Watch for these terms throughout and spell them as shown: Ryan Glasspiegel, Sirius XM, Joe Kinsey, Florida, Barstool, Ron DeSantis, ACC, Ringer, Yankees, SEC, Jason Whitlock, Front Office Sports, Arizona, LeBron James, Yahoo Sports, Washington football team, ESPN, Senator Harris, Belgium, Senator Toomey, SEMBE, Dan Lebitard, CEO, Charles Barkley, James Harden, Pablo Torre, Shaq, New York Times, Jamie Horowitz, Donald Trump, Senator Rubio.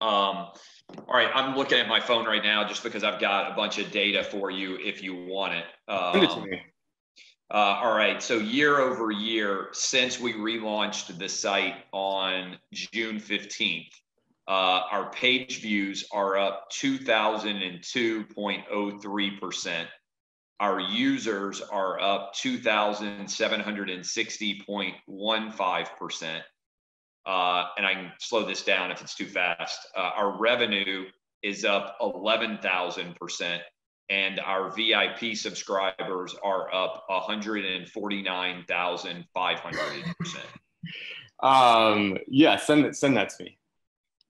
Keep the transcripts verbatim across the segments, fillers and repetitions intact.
Um, all right, I'm looking at my phone right now just because I've got a bunch of data for you if you want it. Um, Send it to me. Uh, all right, so year over year, since we relaunched the site on June fifteenth, uh, our page views are up two thousand two point oh three percent. Our users are up two thousand seven hundred sixty point one five percent. Uh, and I can slow this down if it's too fast. Uh, our revenue is up eleven thousand percent, and our V I P subscribers are up one hundred forty-nine thousand five hundred percent. Um, yeah, send it, send that to me.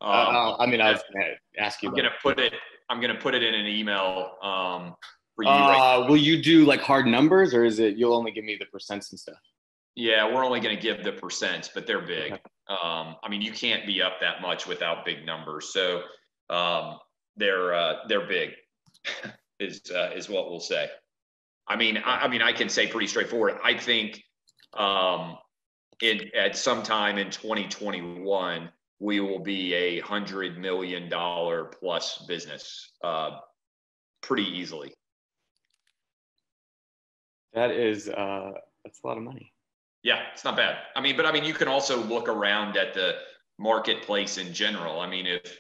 Um, uh, I mean, I was going to ask you. I'm going to put it. I'm going to put it in an email. Um, for you uh, right will you do like hard numbers, or is it you'll only give me the percents and stuff? Yeah, we're only going to give the percents, but they're big. Um, I mean, you can't be up that much without big numbers. So um, they're uh, they're big is uh, is what we'll say. I mean, I, I mean, I can say pretty straightforward. I think um, in at some time in twenty twenty-one, we will be a hundred million dollar plus business uh, pretty easily. That is uh, that's a lot of money. Yeah, it's not bad. I mean, but I mean, you can also look around at the marketplace in general. I mean, if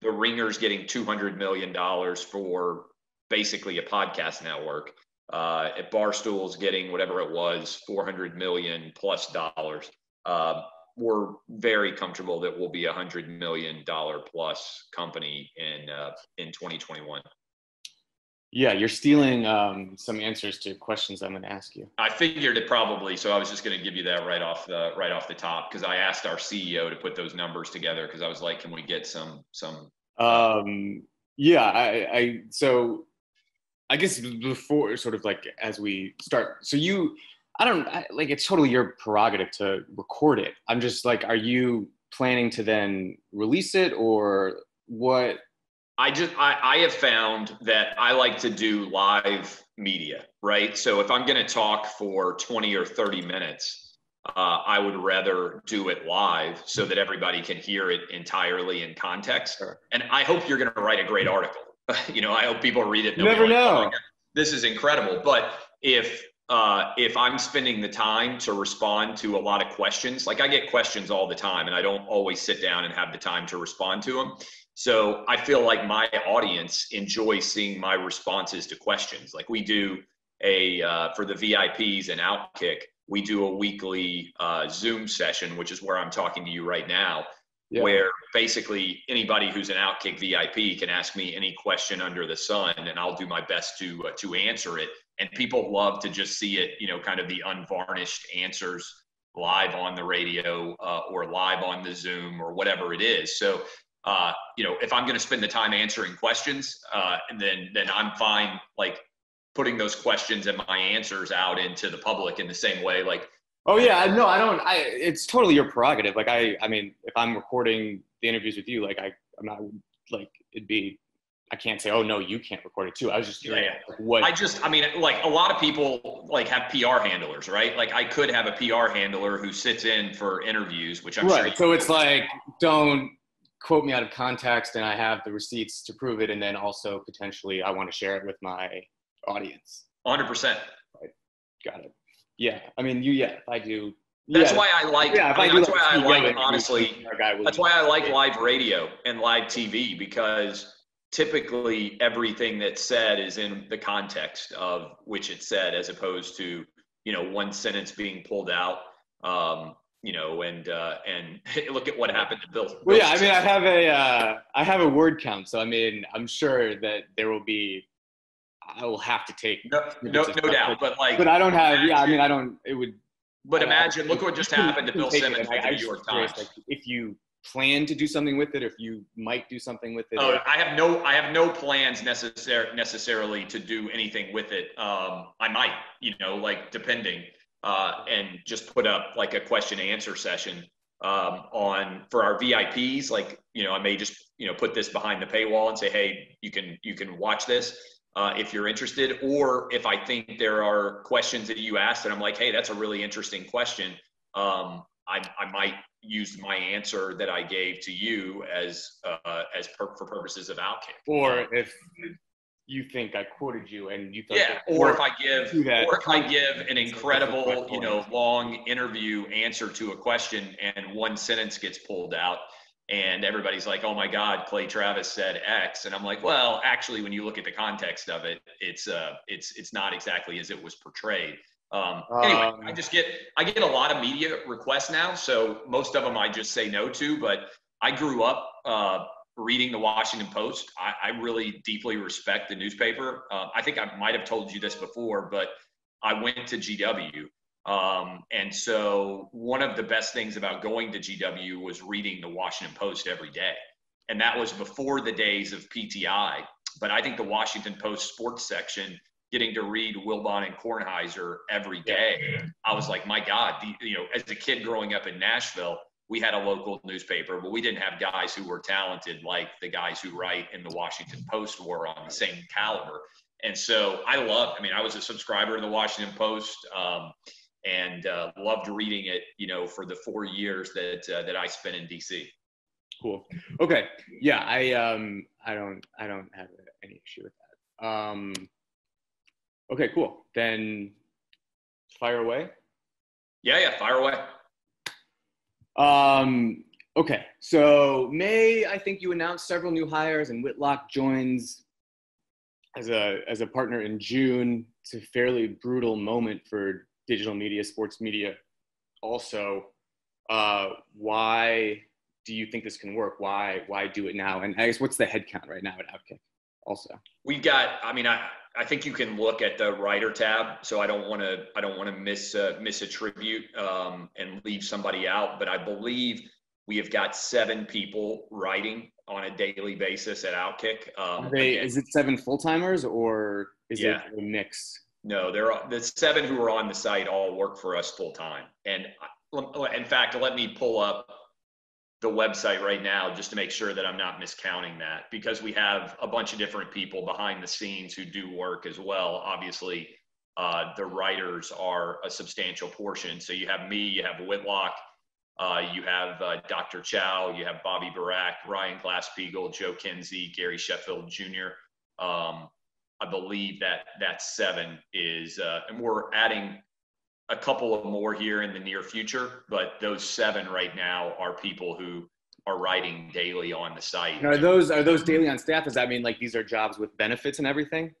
the Ringer's getting two hundred million dollars for basically a podcast network, uh, if Barstool's getting whatever it was, four hundred million dollars plus dollars, uh, we're very comfortable that we'll be a one hundred million dollars plus company in uh, in twenty twenty-one. Yeah, you're stealing um, some answers to questions I'm going to ask you. I figured it probably, so I was just going to give you that right off the right off the top because I asked our C E O to put those numbers together because I was like, can we get some some? Um, yeah, I, I so I guess before sort of like as we start, so you, I don't I, like it's totally your prerogative to record it. I'm just like, are you planning to then release it or what? I just I, I have found that I like to do live media, right? So if I'm going to talk for twenty or thirty minutes, uh, I would rather do it live so that everybody can hear it entirely in context. And I hope you're going to write a great article. You know, I hope people read it. You never know. This is incredible. But if uh, if I'm spending the time to respond to a lot of questions, like I get questions all the time, and I don't always sit down and have the time to respond to them. So I feel like my audience enjoys seeing my responses to questions. Like we do a, uh, for the V I Ps and Outkick, we do a weekly uh, Zoom session, which is where I'm talking to you right now, yeah. Where basically anybody who's an Outkick V I P can ask me any question under the sun and I'll do my best to, uh, to answer it. And people love to just see it, you know, kind of the unvarnished answers live on the radio uh, or live on the Zoom or whatever it is. So Uh, you know, if I'm going to spend the time answering questions, uh, and then, then I'm fine, like putting those questions and my answers out into the public in the same way. Like, oh yeah, no, I don't, I, it's totally your prerogative. Like I, I mean, if I'm recording the interviews with you, like I, I'm not like, it'd be, I can't say, oh no, you can't record it too. I was just, yeah, yeah. Like, what I just, I mean, like a lot of people like have P R handlers, right? Like I could have a P R handler who sits in for interviews, which I'm right. Sure. So it's like, don't, quote me out of context and I have the receipts to prove it. And then also potentially I want to share it with my audience. one hundred percent. Right. Got it. Yeah. I mean, you, yeah, I do. That's yeah. why I like, yeah, I mean, I that's like why I like, it, honestly, that's why I like live radio and live T V because typically everything that's said is in the context of which it's said, as opposed to, you know, one sentence being pulled out. Um, You know, and uh, and look at what happened to Bill. Well, yeah, I mean, I have a uh, I have a word count, so I mean, I'm sure that there will be. I will have to take no, no, no doubt, but like, but I don't have. Yeah, I mean, I don't. It would. But imagine, look what just happened to Bill Simmons with the New York Times. Like, if you plan to do something with it, if you might do something with it. Oh, I have no, I have no plans necessar- necessarily to do anything with it. Um, I might, you know, like depending. Uh, and just put up like a question and answer session um, on for our V I Ps. Like, you know, I may just, you know, put this behind the paywall and say, hey, you can, you can watch this uh, if you're interested, or if I think there are questions that you asked and I'm like, hey, that's a really interesting question. Um, I, I might use my answer that I gave to you as uh, as per, for purposes of Outkick. Or if you think I quoted you and you thought yeah, that, or, or if I give or if I give an incredible, you know, long interview answer to a question and one sentence gets pulled out and everybody's like, "Oh my God, Clay Travis said X," and I'm like, "Well, actually, when you look at the context of it, it's uh, it's it's not exactly as it was portrayed." Um, anyway, um, I just get, I get a lot of media requests now. So most of them I just say no to, but I grew up, uh, reading the Washington Post. I, I really deeply respect the newspaper. Um, uh, I think I might've told you this before, but I went to G W. Um, and so one of the best things about going to G W was reading the Washington Post every day. And that was before the days of P T I, but I think the Washington Post sports section, getting to read Wilbon and Kornheiser every day, yeah. I was like, my God, the, you know, as a kid growing up in Nashville, we had a local newspaper, but we didn't have guys who were talented like the guys who write in the Washington Post were on the same caliber. And so I loved, I mean, I was a subscriber to the Washington Post um, and uh, loved reading it, you know, for the four years that uh, that I spent in D C. Cool. Okay. Yeah, I um, I don't, I don't have any issue with that. Um, Okay, cool. Then fire away. Yeah, yeah, fire away. Um, okay, so May, I think you announced several new hires, and Whitlock joins as a as a partner in June. It's a fairly brutal moment for digital media, sports media. Also, uh, why do you think this can work? Why why do it now? And I guess what's the headcount right now at Outkick? Also, we've got. I mean, I. I think you can look at the writer tab. So I don't want to, I don't want to miss, uh, miss a tribute um, and leave somebody out, but I believe we have got seven people writing on a daily basis at Outkick. Um, Are they, is it seven full-timers or is yeah. it a mix? No, there are the seven who are on the site all work for us full-time. And I, in fact, let me pull up the website right now just to make sure that I'm not miscounting that, because we have a bunch of different people behind the scenes who do work as well. Obviously, uh, the writers are a substantial portion. So you have me, you have Whitlock, uh, you have uh, Doctor Chow, you have Bobby Barack, Ryan Glasspiegel, Joe Kinsey, Gary Sheffield Junior Um, I believe that that seven is, uh, and we're adding a couple of more here in the near future, but those seven right now are people who are writing daily on the site. And are those are those daily on staff? Does that mean like these are jobs with benefits and everything?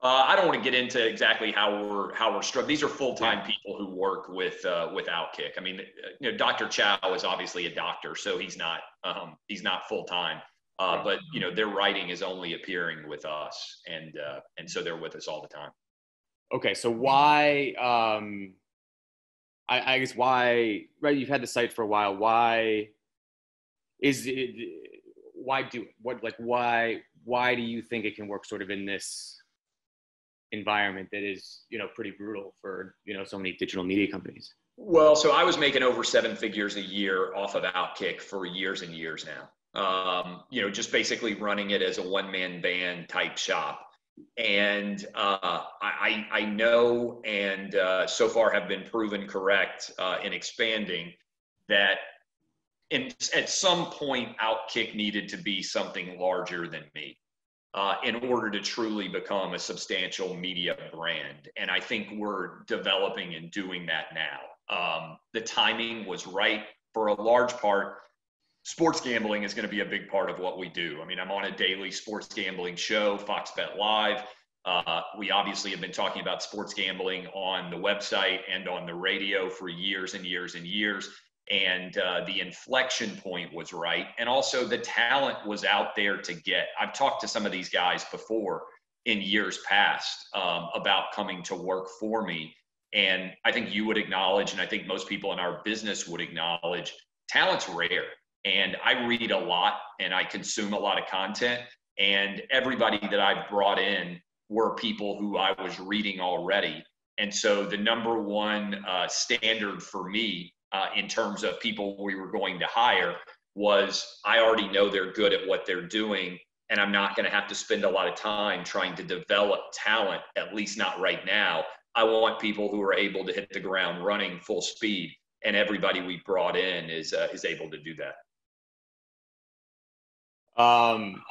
Uh, I don't want to get into exactly how we're how we're struck. These are full-time yeah. people who work with uh, with Outkick. I mean, you know, Doctor Chow is obviously a doctor, so he's not um, he's not full-time. Uh, but you know, their writing is only appearing with us, and uh, and so they're with us all the time. Okay, so why, um, I, I guess why, right, you've had the site for a while, why is it, why do it? What, like, why, why do you think it can work sort of in this environment that is, you know, pretty brutal for, you know, so many digital media companies? Well, so I was making over seven figures a year off of Outkick for years and years now. Um, you know, just basically running it as a one-man band type shop. And uh, I, I know, and uh, so far have been proven correct uh, in expanding that. In, at some point, Outkick needed to be something larger than me uh, in order to truly become a substantial media brand. And I think we're developing and doing that now. Um, the timing was right for a large part. Sports gambling is going to be a big part of what we do. I mean, I'm on a daily sports gambling show, Fox Bet Live. Uh, we obviously have been talking about sports gambling on the website and on the radio for years and years and years. And uh, the inflection point was right. And also the talent was out there to get. I've talked to some of these guys before in years past um, about coming to work for me. And I think you would acknowledge, and I think most people in our business would acknowledge, talent's rare. And I read a lot and I consume a lot of content, and everybody that I've brought in were people who I was reading already. And so the number one uh, standard for me uh, in terms of people we were going to hire was I already know they're good at what they're doing, and I'm not going to have to spend a lot of time trying to develop talent, at least not right now. I want people who are able to hit the ground running full speed. and everybody we brought in is uh, is able to do that. Um,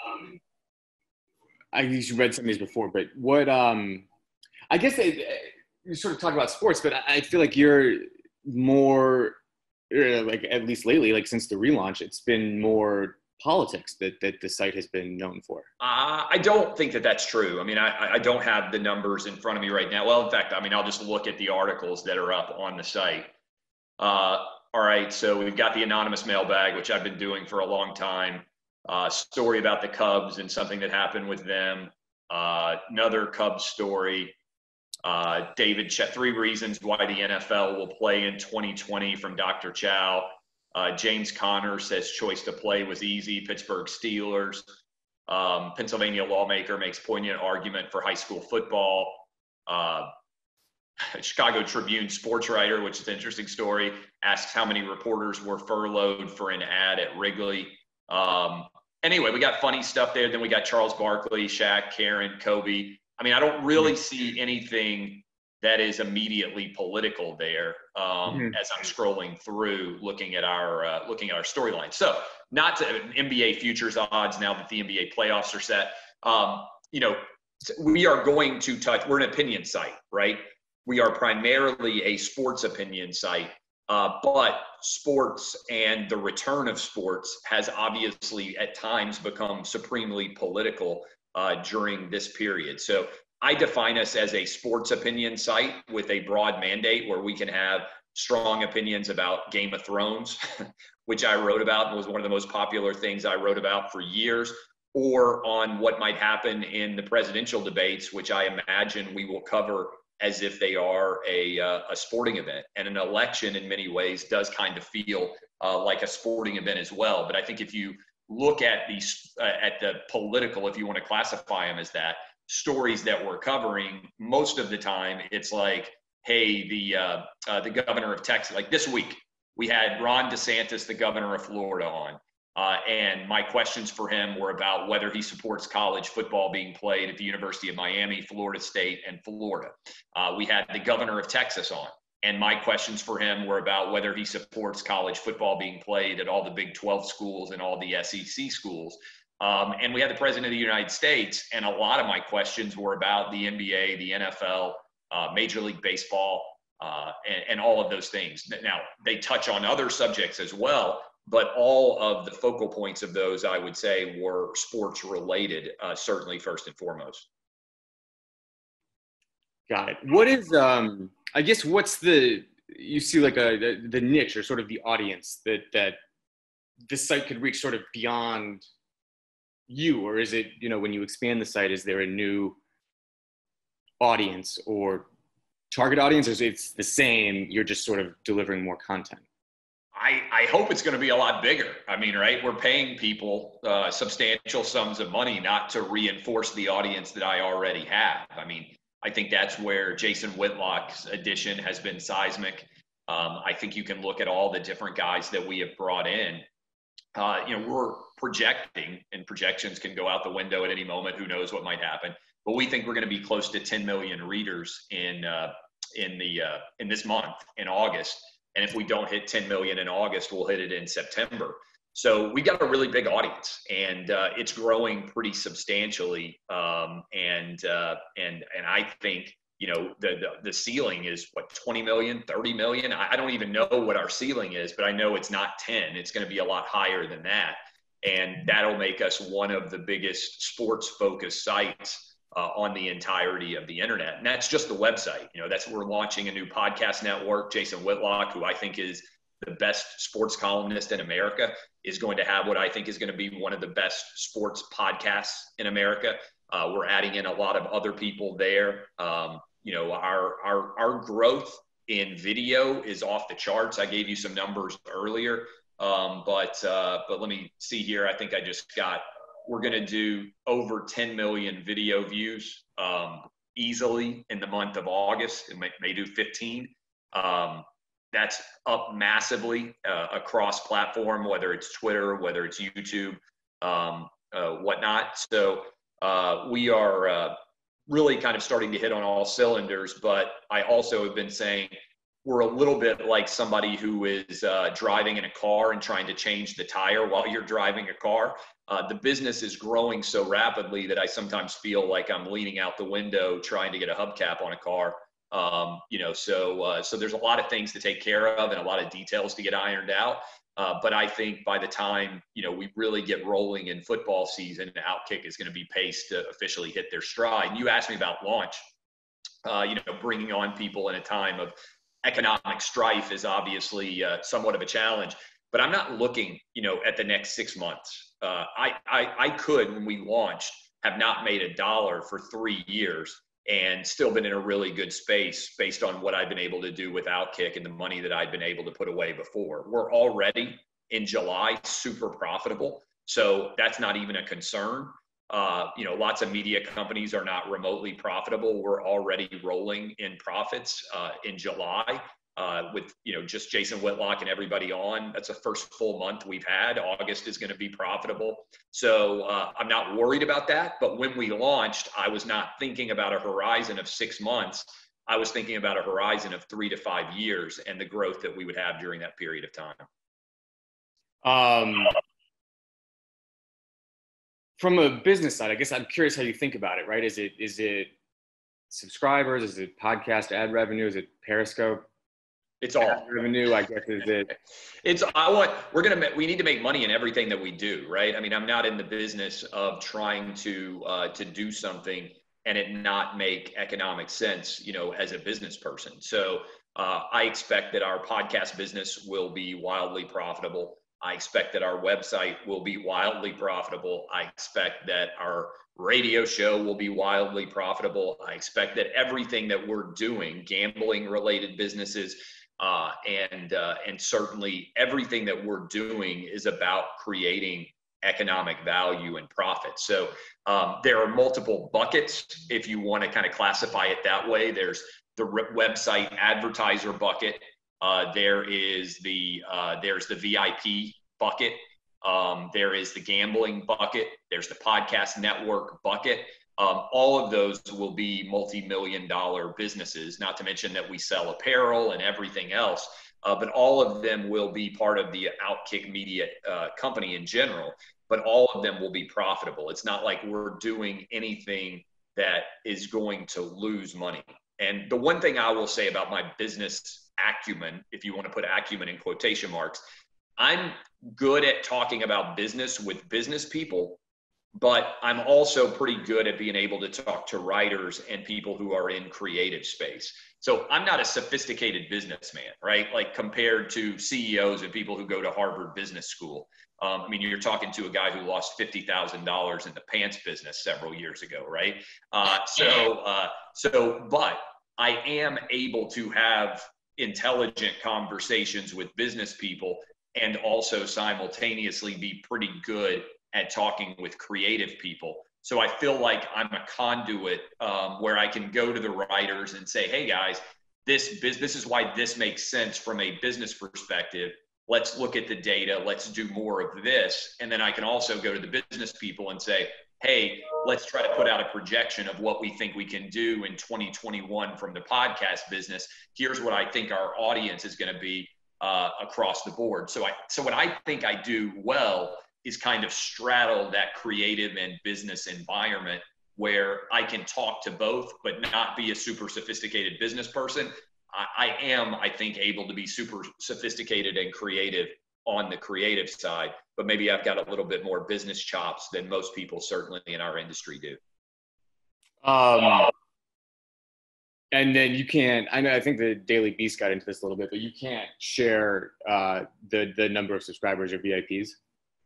I guess you read some of these before, but what um, I guess they, you sort of talk about sports, but I feel like you're more like, at least lately, like since the relaunch, it's been more politics that, that the site has been known for. Uh, I don't think that that's true. I mean, I, I don't have the numbers in front of me right now. Well, in fact, I mean, I'll just look at the articles that are up on the site. Uh, all right. So we've got the anonymous mailbag, which I've been doing for a long time. Uh, story about the Cubs and something that happened with them. Uh, another Cubs story. Uh, David Chow, three reasons why the N F L will play in twenty twenty from Doctor Chow. Uh, James Conner says choice to play was easy. Pittsburgh Steelers. Um, Pennsylvania lawmaker makes poignant argument for high school football. Uh, Chicago Tribune sports writer, which is an interesting story, asks how many reporters were furloughed for an ad at Wrigley. Um, anyway, we got funny stuff there. Then we got Charles Barkley, Shaq, Karen, Kobe. I mean, I don't really see anything that is immediately political there um, mm-hmm. as I'm scrolling through, looking at our uh, looking at our storyline. So, not to N B A futures odds now that the N B A playoffs are set. Um, you know, we are going to touch. We're an opinion site, right? We are primarily a sports opinion site, uh, but sports and the return of sports has obviously at times become supremely political uh, during this period. So I define us as a sports opinion site with a broad mandate where we can have strong opinions about Game of Thrones, which I wrote about and was one of the most popular things I wrote about for years, or on what might happen in the presidential debates, which I imagine we will cover as if they are a, uh, a sporting event. And an election in many ways does kind of feel uh, like a sporting event as well. But I think if you look at the, uh, at the political, if you want to classify them as that, stories that we're covering, most of the time it's like, hey, the uh, uh, the governor of Texas, like this week, we had Ron DeSantis, the governor of Florida, on. Uh, and my questions for him were about whether he supports college football being played at the University of Miami, Florida State, and Florida. Uh, we had the governor of Texas on. And my questions for him were about whether he supports college football being played at all the Big twelve schools and all the S E C schools. Um, and we had the president of the United States. And a lot of my questions were about the N B A, the N F L, uh, Major League Baseball, uh, and, and all of those things. Now, they touch on other subjects as well, but all of the focal points of those, I would say, were sports related, uh, certainly first and foremost. Got it. What is, um, I guess, what's the, you see like a, the, the niche or sort of the audience that, that this site could reach sort of beyond you, or is it, you know, when you expand the site, is there a new audience or target audience, or is it the same, you're just sort of delivering more content? I, I hope it's going to be a lot bigger. I mean, right, we're paying people uh, substantial sums of money not to reinforce the audience that I already have. I mean, I think that's where Jason Whitlock's edition has been seismic. Um, I think you can look at all the different guys that we have brought in. Uh, you know, we're projecting, and projections can go out the window at any moment. Who knows what might happen? But we think we're going to be close to ten million readers in uh, in the uh, in this month, in August. And if we don't hit ten million in August, we'll hit it in September. So we got a really big audience, and uh, it's growing pretty substantially. Um, and uh, and and I think, you know, the, the the ceiling is what, twenty million, thirty million. I don't even know what our ceiling is, but I know it's not ten. It's going to be a lot higher than that, and that'll make us one of the biggest sports-focused sites uh, on the entirety of the internet. And that's just the website. You know, that's we're launching a new podcast network. Jason Whitlock, who I think is the best sports columnist in America, is going to have what I think is going to be one of the best sports podcasts in America. Uh, we're adding in a lot of other people there. Um, you know, our, our, our growth in video is off the charts. I gave you some numbers earlier, um, but, uh, but let me see here. I think I just got, we're going to do over ten million video views um, easily in the month of August. It may, may do fifteen. Um, that's up massively uh, across platform, whether it's Twitter, whether it's YouTube, um, uh, whatnot. So, Uh, we are uh, really kind of starting to hit on all cylinders, but I also have been saying were a little bit like somebody who is uh, driving in a car and trying to change the tire while you're driving a car. Uh, the business is growing so rapidly that I sometimes feel like I'm leaning out the window trying to get a hubcap on a car. Um, you know, so uh, so there's a lot of things to take care of and a lot of details to get ironed out. Uh, but I think by the time, you know, we really get rolling in football season, Outkick is going to be paced to officially hit their stride. And you asked me about launch, uh, you know, bringing on people in a time of economic strife is obviously uh, somewhat of a challenge. But I'm not looking, you know, at the next six months. Uh, I, I, I could, when we launched, have not made a dollar for three years and still been in a really good space based on what I've been able to do with Outkick and the money that I've been able to put away before. We're already in July super profitable, so that's not even a concern. Uh, you know, lots of media companies are not remotely profitable. We're already rolling in profits uh, in July uh, with, you know, just Jason Whitlock and everybody on. That's the first full month we've had. August is going to be profitable. So uh, I'm not worried about that. But when we launched, I was not thinking about a horizon of six months. I was thinking about a horizon of three to five years and the growth that we would have during that period of time. Um. From a business side, I guess I'm curious how you think about it, right? Is it is it subscribers? Is it podcast ad revenue? Is it Periscope? It's all ad revenue, I guess. Is it? It's I want we're gonna we need to make money in everything that we do, right? I mean, I'm not in the business of trying to uh, to do something and it not make economic sense, you know, as a business person. So uh, I expect that our podcast business will be wildly profitable. I expect that our website will be wildly profitable. I expect that our radio show will be wildly profitable. I expect that everything that we're doing, gambling related businesses, uh, and, uh, and certainly everything that we're doing is about creating economic value and profit. So um, there are multiple buckets, if you want to kind of classify it that way. There's the re- website advertiser bucket. Uh, there is the uh, there's the V I P bucket. Um, there is the gambling bucket. There's the podcast network bucket. Um, all of those will be multi-million dollar businesses, not to mention that we sell apparel and everything else. Uh, but all of them will be part of the Outkick Media uh, company in general, but all of them will be profitable. It's not like we're doing anything that is going to lose money. And the one thing I will say about my business acumen, if you want to put acumen in quotation marks, I'm good at talking about business with business people, but I'm also pretty good at being able to talk to writers and people who are in creative space. So I'm not a sophisticated businessman, right? Like compared to C E Os and people who go to Harvard Business School. Um, I mean, you're talking to a guy who lost fifty thousand dollars in the pants business several years ago, right? Uh, so, uh, so, but I am able to have intelligent conversations with business people and also simultaneously be pretty good at talking with creative people. So I feel like I'm a conduit um, where I can go to the writers and say, hey guys, this this is why this makes sense from a business perspective. Let's look at the data. Let's do more of this. And then I can also go to the business people and say, hey, let's try to put out a projection of what we think we can do in twenty twenty-one from the podcast business. Here's what I think our audience is going to be uh, across the board. So I, so what I think I do well is kind of straddle that creative and business environment where I can talk to both, but not be a super sophisticated business person. I, I am, I think, able to be super sophisticated and creative on the creative side, but maybe I've got a little bit more business chops than most people certainly in our industry do. Um, and then you can't, I know, I think the Daily Beast got into this a little bit, but you can't share uh, the, the number of subscribers or V I Ps.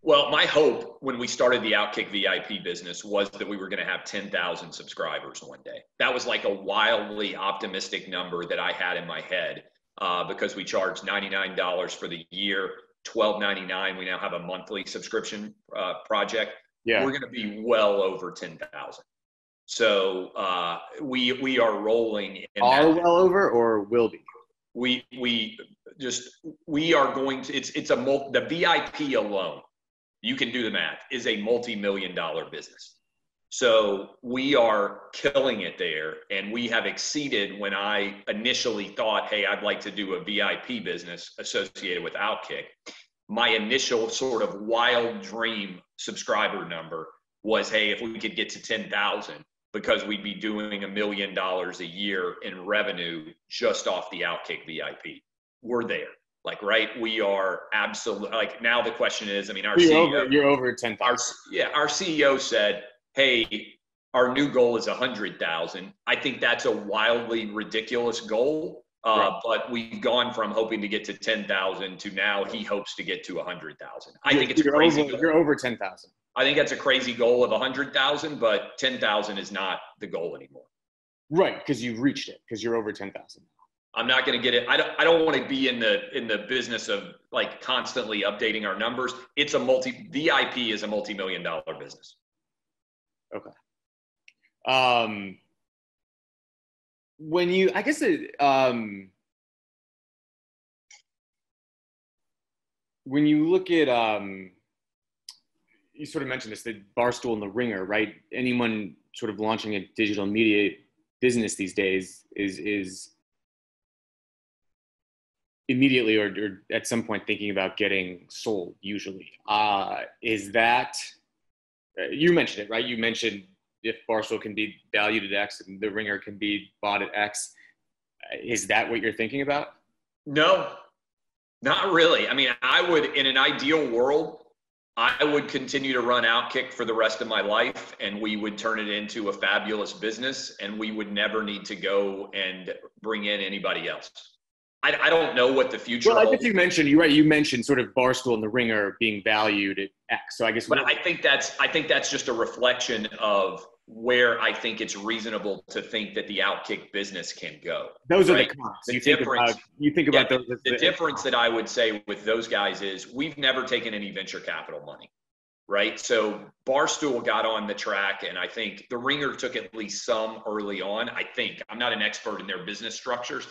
Well, my hope when we started the Outkick V I P business was that we were going to have ten thousand subscribers one day. That was like a wildly optimistic number that I had in my head uh, because we charged ninety-nine dollars for the year. twelve ninety-nine. We now have a monthly subscription uh, project. Yeah. We're going to be well over ten thousand. So uh, we we are rolling. In Are that. well over or will be? We we just we are going to. It's it's a mul- the V I P alone. You can do the math. Is a multi-million dollar business. So we are killing it there, and we have exceeded when I initially thought, hey, I'd like to do a V I P business associated with Outkick. My initial sort of wild dream subscriber number was, hey, if we could get to ten thousand, because we'd be doing a million dollars a year in revenue just off the Outkick V I P. We're there. Like, right, we are absolutely, like, now the question is, I mean, our you're C E O. Over, you're over ten thousand. Yeah, our C E O said, hey, our new goal is one hundred thousand. I think that's a wildly ridiculous goal, uh, right. But we've gone from hoping to get to ten thousand to now he hopes to get to one hundred thousand. I you're, think it's you're crazy. Over, you're over ten thousand. I think that's a crazy goal of one hundred thousand, but ten thousand is not the goal anymore. Right, because you've reached it, because you're over ten thousand. I'm not going to get it. I don't, I don't want to be in the in the business of like constantly updating our numbers. It's a multi V I P is a multi-million dollar business. Okay. Um, when you, I guess, it, um, when you look at, um, you sort of mentioned this, the Barstool and the Ringer, right? Anyone sort of launching a digital media business these days is, is, immediately or, or at some point thinking about getting sold usually. Uh, is that, you mentioned it, right? You mentioned if Barstool can be valued at X and the Ringer can be bought at X. Is that what you're thinking about? No, not really. I mean, I would, in an ideal world, I would continue to run Outkick for the rest of my life, and we would turn it into a fabulous business, and we would never need to go and bring in anybody else. I, I don't know what the future. Well, I think you mentioned you right. You mentioned sort of Barstool and the Ringer being valued at X. So I guess. But I think that's I think that's just a reflection of where I think it's reasonable to think that the Outkick business can go. Those right? are the cons. The you think about you think about yeah, those. The, the difference that I would say with those guys is we've never taken any venture capital money, right? So Barstool got on the track, and I think the Ringer took at least some early on. I think I'm not an expert in their business structures.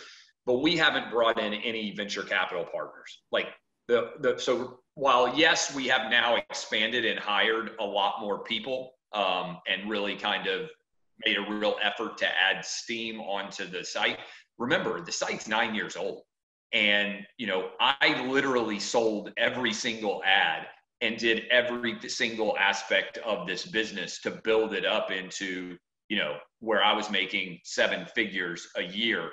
But we haven't brought in any venture capital partners. Like the the so while yes, we have now expanded and hired a lot more people, um, and really kind of made a real effort to add steam onto the site. Remember, the site's nine years old, and you know I literally sold every single ad and did every single aspect of this business to build it up into you know where I was making seven figures a year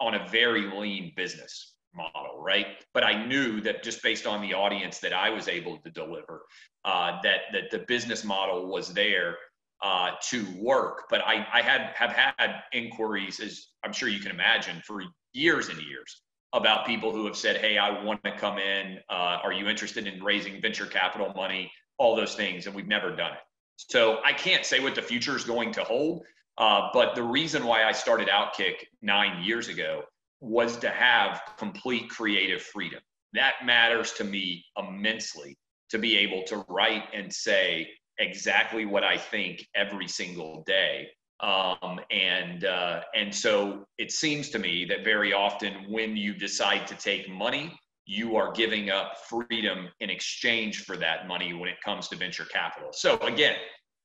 on a very lean business model, right? But I knew that just based on the audience that I was able to deliver, uh, that that the business model was there uh, to work. But I, I had have had inquiries, as I'm sure you can imagine, for years and years about people who have said, hey, I want to come in. Uh, are you interested in raising venture capital money? All those things, and we've never done it. So I can't say what the future is going to hold. Uh, but the reason why I started Outkick nine years ago was to have complete creative freedom. That matters to me immensely, to be able to write and say exactly what I think every single day. Um, and, uh, and so it seems to me that very often when you decide to take money, you are giving up freedom in exchange for that money when it comes to venture capital. So again,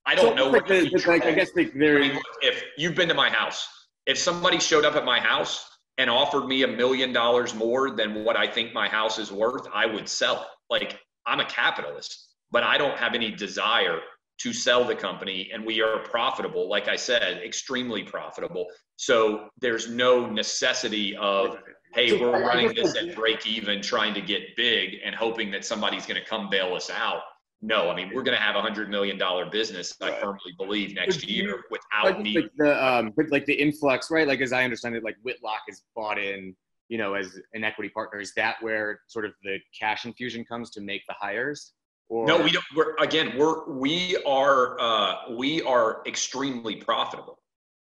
I don't so know what the, the future like, I guess like there, I mean, if you've been to my house, if somebody showed up at my house and offered me a million dollars more than what I think my house is worth, I would sell it. Like, I'm a capitalist, but I don't have any desire to sell the company, and we are profitable. Like I said, extremely profitable. So there's no necessity of, hey, so we're running this at break even, trying to get big and hoping that somebody's going to come bail us out. No, I mean, we're going to have a hundred million dollar business. I right. firmly believe next you, year without me. Like the, um, but like the influx, right? Like, as I understand it, like Whitlock is bought in, you know, as an equity partner. Is that where sort of the cash infusion comes to make the hires? Or? No, we don't. We're, again, we're, we are, uh, we are extremely profitable.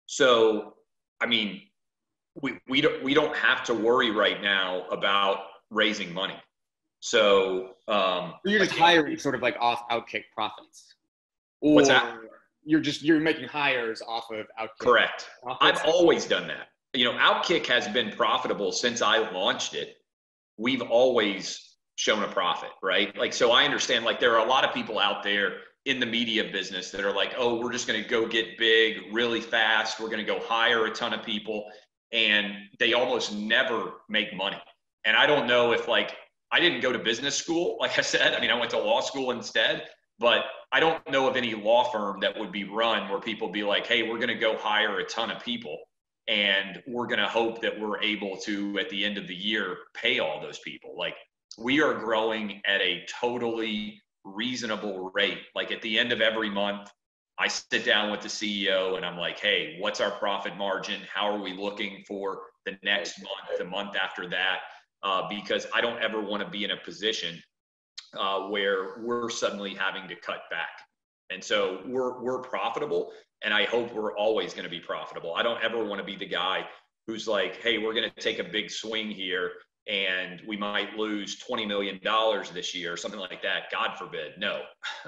So, I mean, we, we don't, we don't have to worry right now about raising money. So um, you're just hiring sort of like off Outkick profits. Or what's that? You're just, you're making hires off of Outkick. Correct. Profits. I've always done that. You know, Outkick has been profitable since I launched it. We've always shown a profit, right? Like, so I understand, like, there are a lot of people out there in the media business that are like, oh, we're just going to go get big really fast. We're going to go hire a ton of people. And they almost never make money. And I don't know if, like, I didn't go to business school. Like I said, I mean, I went to law school instead, but I don't know of any law firm that would be run where people be like, hey, we're going to go hire a ton of people and we're going to hope that we're able to, at the end of the year, pay all those people. Like, we are growing at a totally reasonable rate. Like, at the end of every month, I sit down with the C E O and I'm like, hey, what's our profit margin? How are we looking for the next month, the month after that? Uh, because I don't ever want to be in a position uh, where we're suddenly having to cut back. And so we're, we're profitable, and I hope we're always going to be profitable. I don't ever want to be the guy who's like, hey, we're going to take a big swing here and we might lose twenty million dollars this year or something like that. God forbid. No,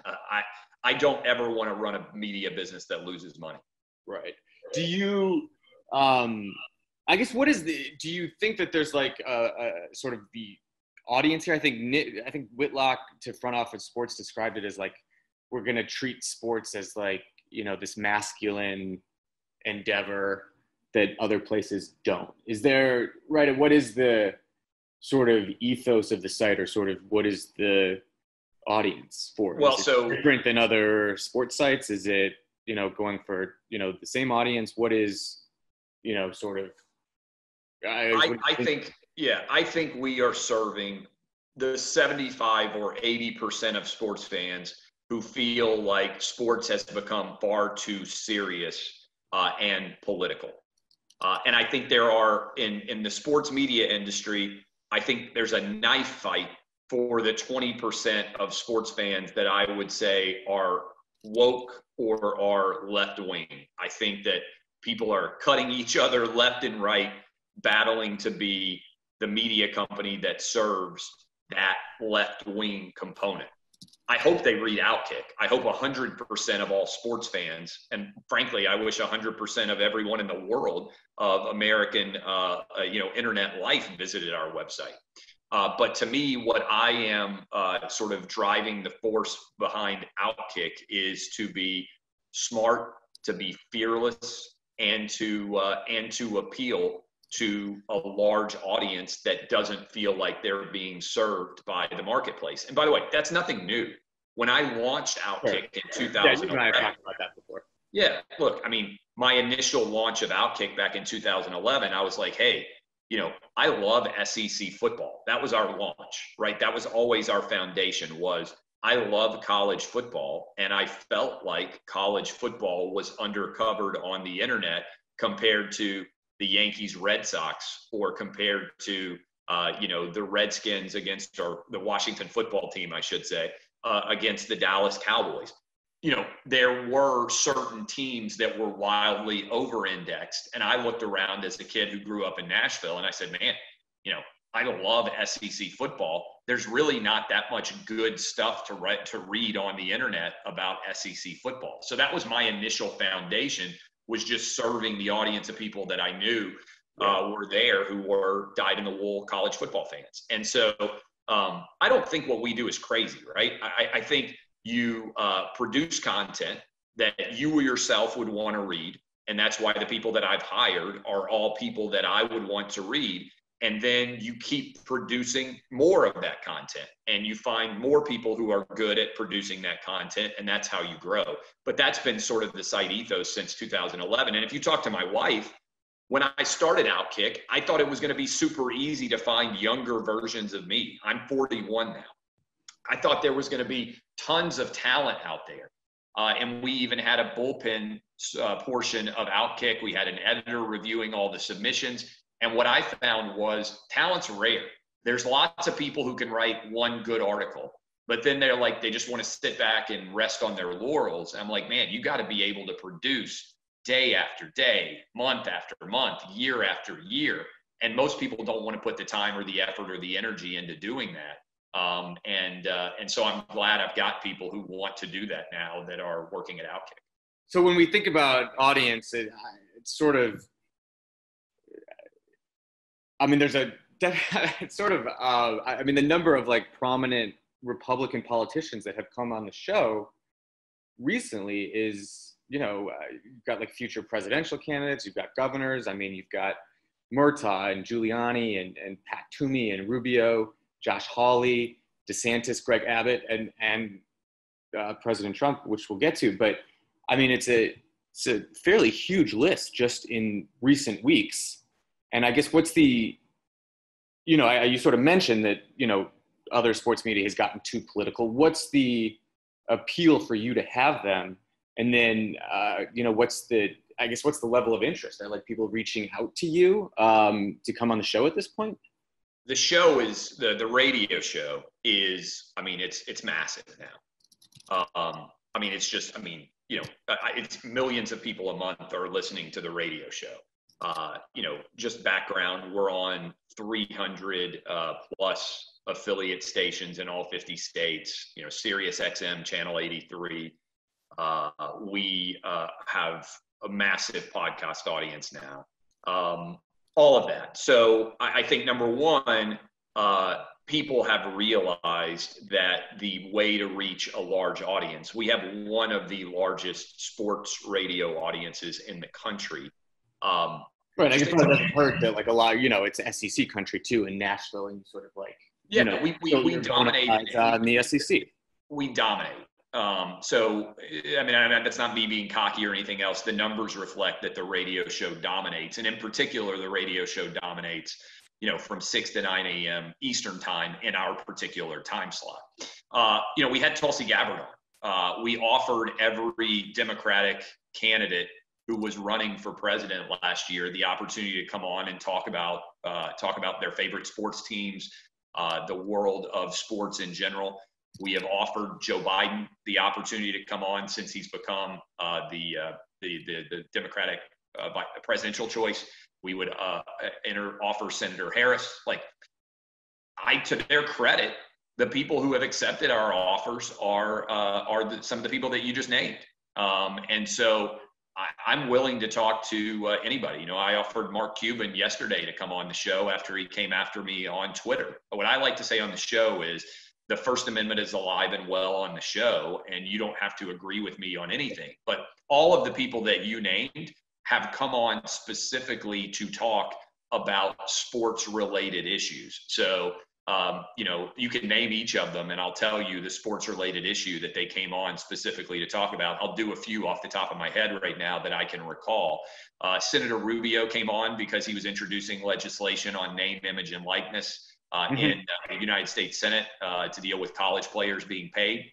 uh, I, I don't ever want to run a media business that loses money. Right. Do you, um, I guess, what is the, do you think that there's like a, a sort of the audience here? I think, I think Whitlock to Front Office Sports described it as like, we're going to treat sports as like, you know, this masculine endeavor that other places don't. Is there, right? What is the sort of ethos of the site, or sort of what is the audience for? Well, is it so different than other sports sites? Is it, you know, going for, you know, the same audience? What is, you know, sort of, I, I, I think, think, yeah, I think we are serving the seventy-five or eighty percent of sports fans who feel like sports has become far too serious uh, and political. Uh, and I think there are, in, in the sports media industry, I think there's a knife fight for the twenty percent of sports fans that I would say are woke or are left wing. I think that people are cutting each other left and right, battling to be the media company that serves that left wing component. I hope they read Outkick. I hope one hundred percent of all sports fans, and frankly, I wish one hundred percent of everyone in the world of American, uh, uh, you know, internet life visited our website. Uh, but to me, what I am uh, sort of driving the force behind Outkick is to be smart, to be fearless, and to uh, and to appeal to a large audience that doesn't feel like they're being served by the marketplace. And by the way, that's nothing new. When I launched Outkick in two thousand eleven, yeah, you and I have talked about that before. Yeah, look, I mean, my initial launch of Outkick back in two thousand eleven, I was like, hey, you know, I love S E C football. That was our launch, right? That was always our foundation, was I love college football, and I felt like college football was undercovered on the internet compared to the Yankees, Red Sox, or compared to, uh, you know, the Redskins against, or the Washington football team, I should say, uh, against the Dallas Cowboys. You know, there were certain teams that were wildly over-indexed. And I looked around as a kid who grew up in Nashville, and I said, man, you know, I love S E C football. There's really not that much good stuff to write, to read on the internet about S E C football. So that was my initial foundation, was just serving the audience of people that I knew uh, were there, who were dyed-in-the-wool college football fans. And so um, I don't think what we do is crazy, right? I, I think you uh, produce content that you yourself would want to read, and that's why the people that I've hired are all people that I would want to read. And then you keep producing more of that content, and you find more people who are good at producing that content, and that's how you grow. But that's been sort of the site ethos since two thousand eleven. And if you talk to my wife, when I started Outkick, I thought it was going to be super easy to find younger versions of me. I'm forty-one now. I thought there was going to be tons of talent out there. Uh, and we even had a bullpen uh, portion of Outkick. We had an editor reviewing all the submissions. And what I found was talent's rare. There's lots of people who can write one good article, but then they're like, they just want to sit back and rest on their laurels. I'm like, man, you got to be able to produce day after day, month after month, year after year. And most people don't want to put the time or the effort or the energy into doing that. Um, and uh, and so I'm glad I've got people who want to do that now that are working at Outkick. So when we think about audience, it, it's sort of, I mean, there's a it's sort of, uh, I mean, the number of like prominent Republican politicians that have come on the show recently is, you know, uh, you've got like future presidential candidates, you've got governors. I mean, you've got Murtaugh and Giuliani and, and Pat Toomey and Rubio, Josh Hawley, DeSantis, Greg Abbott, and, and uh, President Trump, which we'll get to. But I mean, it's a, it's a fairly huge list just in recent weeks. And I guess what's the, you know, I, you sort of mentioned that, you know, other sports media has gotten too political. What's the appeal for you to have them? And then, uh, you know, what's the, I guess, what's the level of interest? Are like people reaching out to you um, to come on the show at this point? The show is, the, the radio show is, I mean, it's, it's massive now. Um, I mean, it's just, I mean, you know, it's millions of people a month are listening to the radio show. Uh, you know, just background, we're on three hundred uh, plus affiliate stations in all fifty states, you know, Sirius X M, Channel eighty-three. Uh, we uh, have a massive podcast audience now, um, all of that. So I, I think number one, uh, people have realized that the way to reach a large audience, we have one of the largest sports radio audiences in the country. Um, right. I guess I've heard that like a lot, you know, it's S E C country too in Nashville and sort of like, yeah, you know, we, we, we dominate on the S E C. We dominate. Um, so, I mean, I, that's not me being cocky or anything else. The numbers reflect that the radio show dominates. And in particular, the radio show dominates, you know, from six to nine a.m. Eastern time in our particular time slot. Uh, you know, we had Tulsi Gabbard on. Uh, we offered every Democratic candidate who was running for president last year the opportunity to come on and talk about, uh, talk about their favorite sports teams, uh, the world of sports in general. We have offered Joe Biden the opportunity to come on since he's become uh, the, uh, the the the Democratic uh, presidential choice. We would uh, enter, offer Senator Harris. Like, I, to their credit, the people who have accepted our offers are uh, are the, some of the people that you just named. Um, and so I, I'm willing to talk to uh, anybody. You know, I offered Mark Cuban yesterday to come on the show after he came after me on Twitter. But what I like to say on the show is, the First Amendment is alive and well on the show, and you don't have to agree with me on anything. But all of the people that you named have come on specifically to talk about sports-related issues. So, um, you know, you can name each of them, and I'll tell you the sports-related issue that they came on specifically to talk about. I'll do a few off the top of my head right now that I can recall. Uh, Senator Rubio came on because he was introducing legislation on name, image, and likeness. Uh, mm-hmm. in uh, the United States Senate uh, to deal with college players being paid.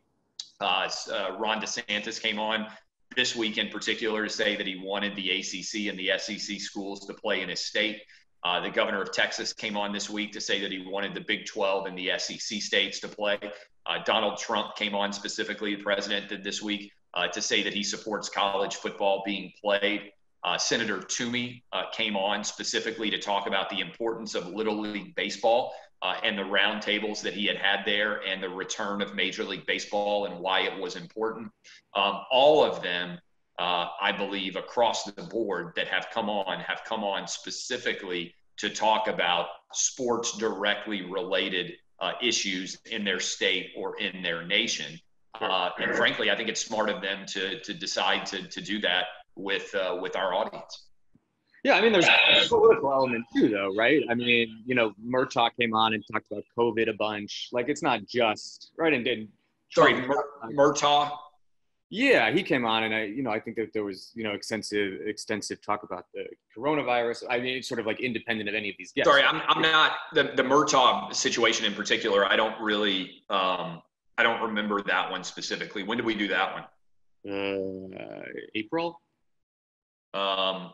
Uh, uh, Ron DeSantis came on this week in particular to say that he wanted the A C C and the S E C schools to play in his state. Uh, the governor of Texas came on this week to say that he wanted the Big twelve and the S E C states to play. Uh, Donald Trump came on specifically, the president did this week, uh, to say that he supports college football being played. Uh, Senator Toomey uh, came on specifically to talk about the importance of Little League Baseball uh, and the roundtables that he had had there and the return of Major League Baseball and why it was important. Um, all of them, uh, I believe, across the board that have come on have come on specifically to talk about sports directly related uh, issues in their state or in their nation. Uh, and frankly, I think it's smart of them to, to decide to, to do that with uh, with our audience. Yeah, I mean, there's a political element too, though, right? I mean, you know, Murtaugh came on and talked about COVID a bunch. Like, it's not just right. And did sorry, Mur- Murtaugh. Yeah, he came on, and I, you know, I think that there was, you know, extensive extensive talk about the coronavirus. I mean, it's sort of like independent of any of these guests. Sorry, I'm I'm not the the Murtaugh situation in particular. I don't really, um, I don't remember that one specifically. When did we do that one? Uh, April. Um,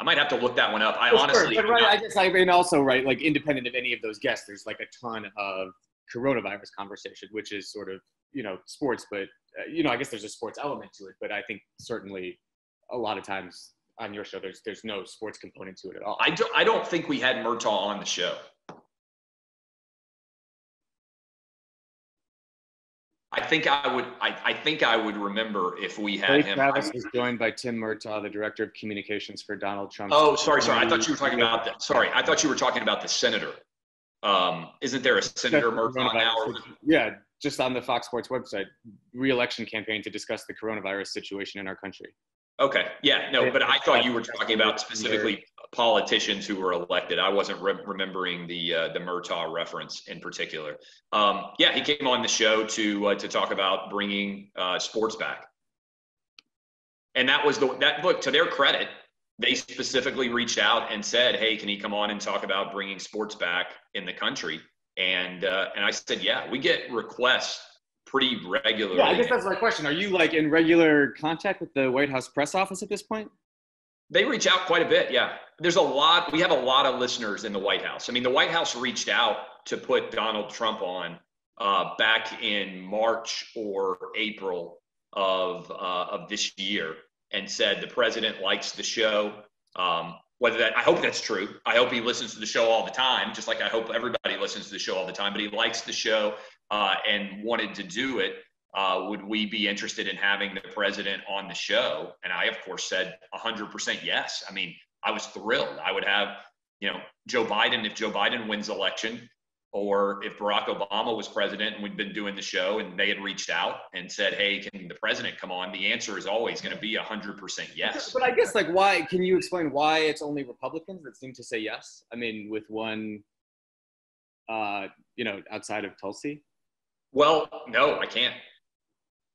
I might have to look that one up. I oh, honestly, sure. But right, I guess I mean also right, like independent of any of those guests, there's like a ton of coronavirus conversation, which is sort of, you know, sports, but uh, you know, I guess there's a sports element to it, but I think certainly a lot of times on your show, there's, there's no sports component to it at all. I don't, I don't think we had Murtaugh on the show. I think I would. I, I think I would remember if we had Blake him. Travis was joined by Tim Murtaugh, the director of communications for Donald Trump. Oh, sorry, sorry. I thought you were talking about that. Sorry, I thought you were talking about the senator. Um, isn't there a Senator Murtaugh now? Yeah, just on the Fox Sports website, re-election campaign to discuss the coronavirus situation in our country. Okay. Yeah. No, but I thought you were talking about specifically politicians who were elected. I wasn't re- remembering the uh, the Murtaugh reference in particular. Um, yeah, he came on the show to uh, to talk about bringing uh, sports back, and that was the that look. To their credit, they specifically reached out and said, "Hey, can he come on and talk about bringing sports back in the country?" And uh, and I said, "Yeah, we get requests." Pretty regularly. Yeah, I guess that's my question. Are you like in regular contact with the White House press office at this point? They reach out quite a bit. Yeah, there's a lot. We have a lot of listeners in the White House. I mean, the White House reached out to put Donald Trump on uh, back in March or April of uh, of this year, and said the president likes the show. Um, whether that, I hope that's true. I hope he listens to the show all the time, just like I hope everybody listens to the show all the time. But he likes the show. Uh, and wanted to do it, uh, would we be interested in having the president on the show? And I, of course, said one hundred percent yes. I mean, I was thrilled. I would have, you know, Joe Biden, if Joe Biden wins election, or if Barack Obama was president and we'd been doing the show and they had reached out and said, hey, can the president come on? The answer is always going to be one hundred percent yes. But I guess, like, why, can you explain why it's only Republicans that seem to say yes? I mean, with one, uh, you know, outside of Tulsi? Well, no, I can't.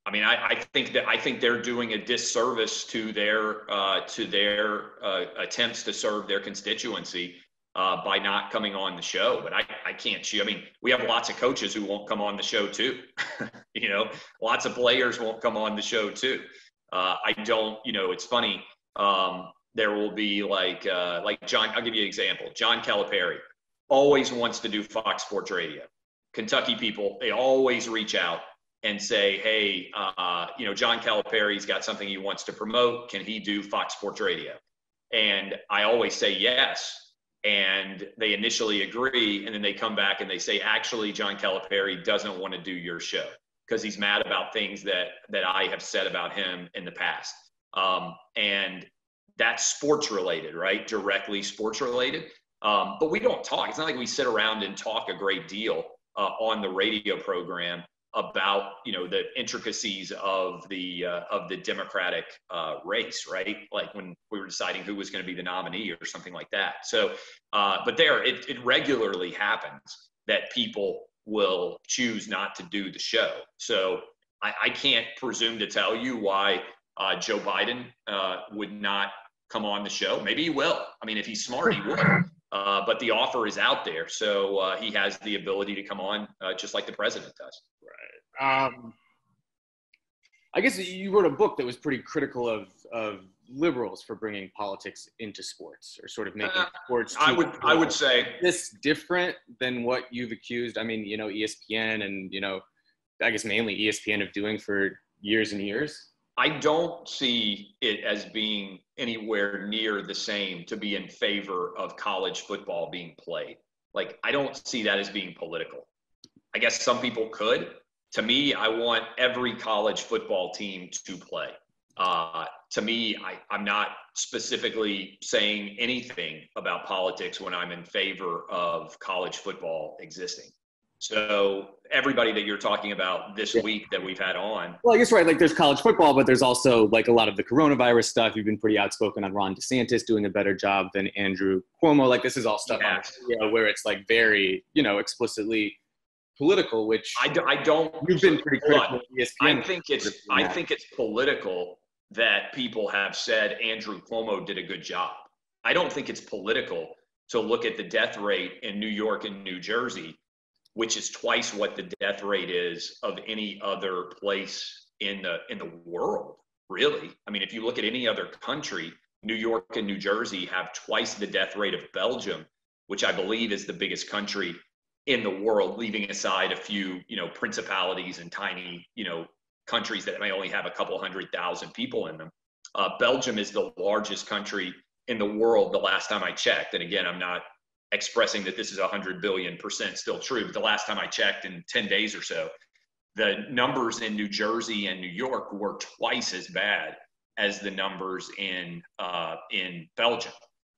I mean, I, I think that I think they're doing a disservice to their uh, to their uh, attempts to serve their constituency uh, by not coming on the show. But I, I can't. I mean, we have lots of coaches who won't come on the show too. You know, lots of players won't come on the show too. Uh, I don't. You know, it's funny. Um, there will be like uh, like John. I'll give you an example. John Calipari always wants to do Fox Sports Radio. Kentucky people, they always reach out and say, hey, uh, you know, John Calipari's got something he wants to promote. Can he do Fox Sports Radio? And I always say yes. And they initially agree. And then they come back and they say, actually, John Calipari doesn't want to do your show because he's mad about things that, that I have said about him in the past. Um, and that's sports related, right? Directly sports related. Um, but we don't talk. It's not like we sit around and talk a great deal Uh, on the radio program about, you know, the intricacies of the uh, of the Democratic uh, race, right? Like when we were deciding who was going to be the nominee or something like that. So, uh, but there, it, it regularly happens that people will choose not to do the show. So I, I can't presume to tell you why uh, Joe Biden uh, would not come on the show. Maybe he will. I mean, if he's smart, he will. Uh, but the offer is out there, so uh, he has the ability to come on, uh, just like the president does. Right. Um, I guess you wrote a book that was pretty critical of of liberals for bringing politics into sports, or sort of making uh, sports. I would I would say this different than what you've accused. I mean, you know, E S P N and you know, I guess mainly E S P N of doing for years and years. I don't see it as being anywhere near the same to be in favor of college football being played. Like, I don't see that as being political. I guess some people could. To me, I want every college football team to play. Uh, to me, I, I'm not specifically saying anything about politics when I'm in favor of college football existing. So everybody that you're talking about this yeah. week that we've had on. Well, I guess, right, like there's college football, but there's also like a lot of the coronavirus stuff. You've been pretty outspoken on Ron DeSantis doing a better job than Andrew Cuomo. Like this is all stuff yeah. on, you know, where it's like very, you know, explicitly political, which I, do, I don't. You've been pretty critical of E S P N. I think it's, I think it's political that people have said Andrew Cuomo did a good job. I don't think it's political to look at the death rate in New York and New Jersey, which is twice what the death rate is of any other place in the in the world, really. I mean, if you look at any other country, New York and New Jersey have twice the death rate of Belgium, which I believe is the biggest country in the world, leaving aside a few, you know, principalities and tiny, you know, countries that may only have a couple hundred thousand people in them. Uh, Belgium is the largest country in the world the last time I checked. And again, I'm not expressing that this is one hundred billion percent still true. But the last time I checked, in ten days or so, the numbers in New Jersey and New York were twice as bad as the numbers in uh, in Belgium.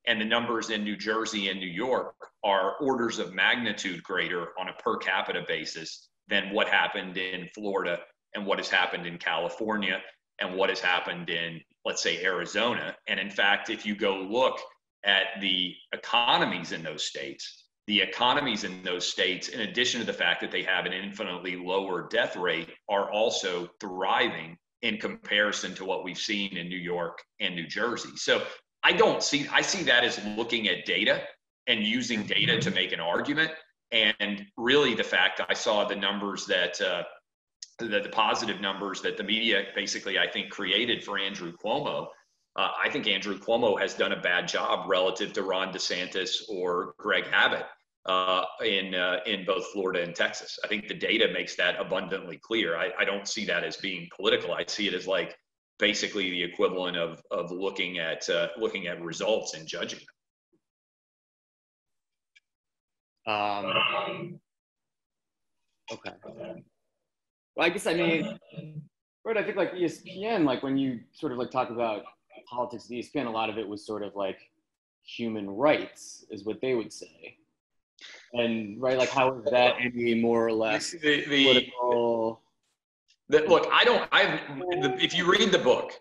And the numbers in New Jersey and New York are orders of magnitude greater on a per capita basis than what happened in Florida and what has happened in California and what has happened in, let's say, Arizona. And in fact, if you go look at the economies in those states, the economies in those states, in addition to the fact that they have an infinitely lower death rate, are also thriving in comparison to what we've seen in New York and New Jersey. So I don't see, I see that as looking at data and using data to make an argument. And really the fact I saw the numbers that, uh, the, the positive numbers that the media basically, I think, created for Andrew Cuomo. Uh, I think Andrew Cuomo has done a bad job relative to Ron DeSantis or Greg Abbott uh, in uh, in both Florida and Texas. I think the data makes that abundantly clear. I, I don't see that as being political. I see it as like basically the equivalent of of looking at uh, looking at results and judging them. Um, okay. Well, I guess I mean, right? I think like E S P N, like when you sort of like talk about politics at E S P N, a lot of it was sort of like human rights is what they would say, and right, like how is that any more or less the, the, political? The, look, I don't. I've if you read the book,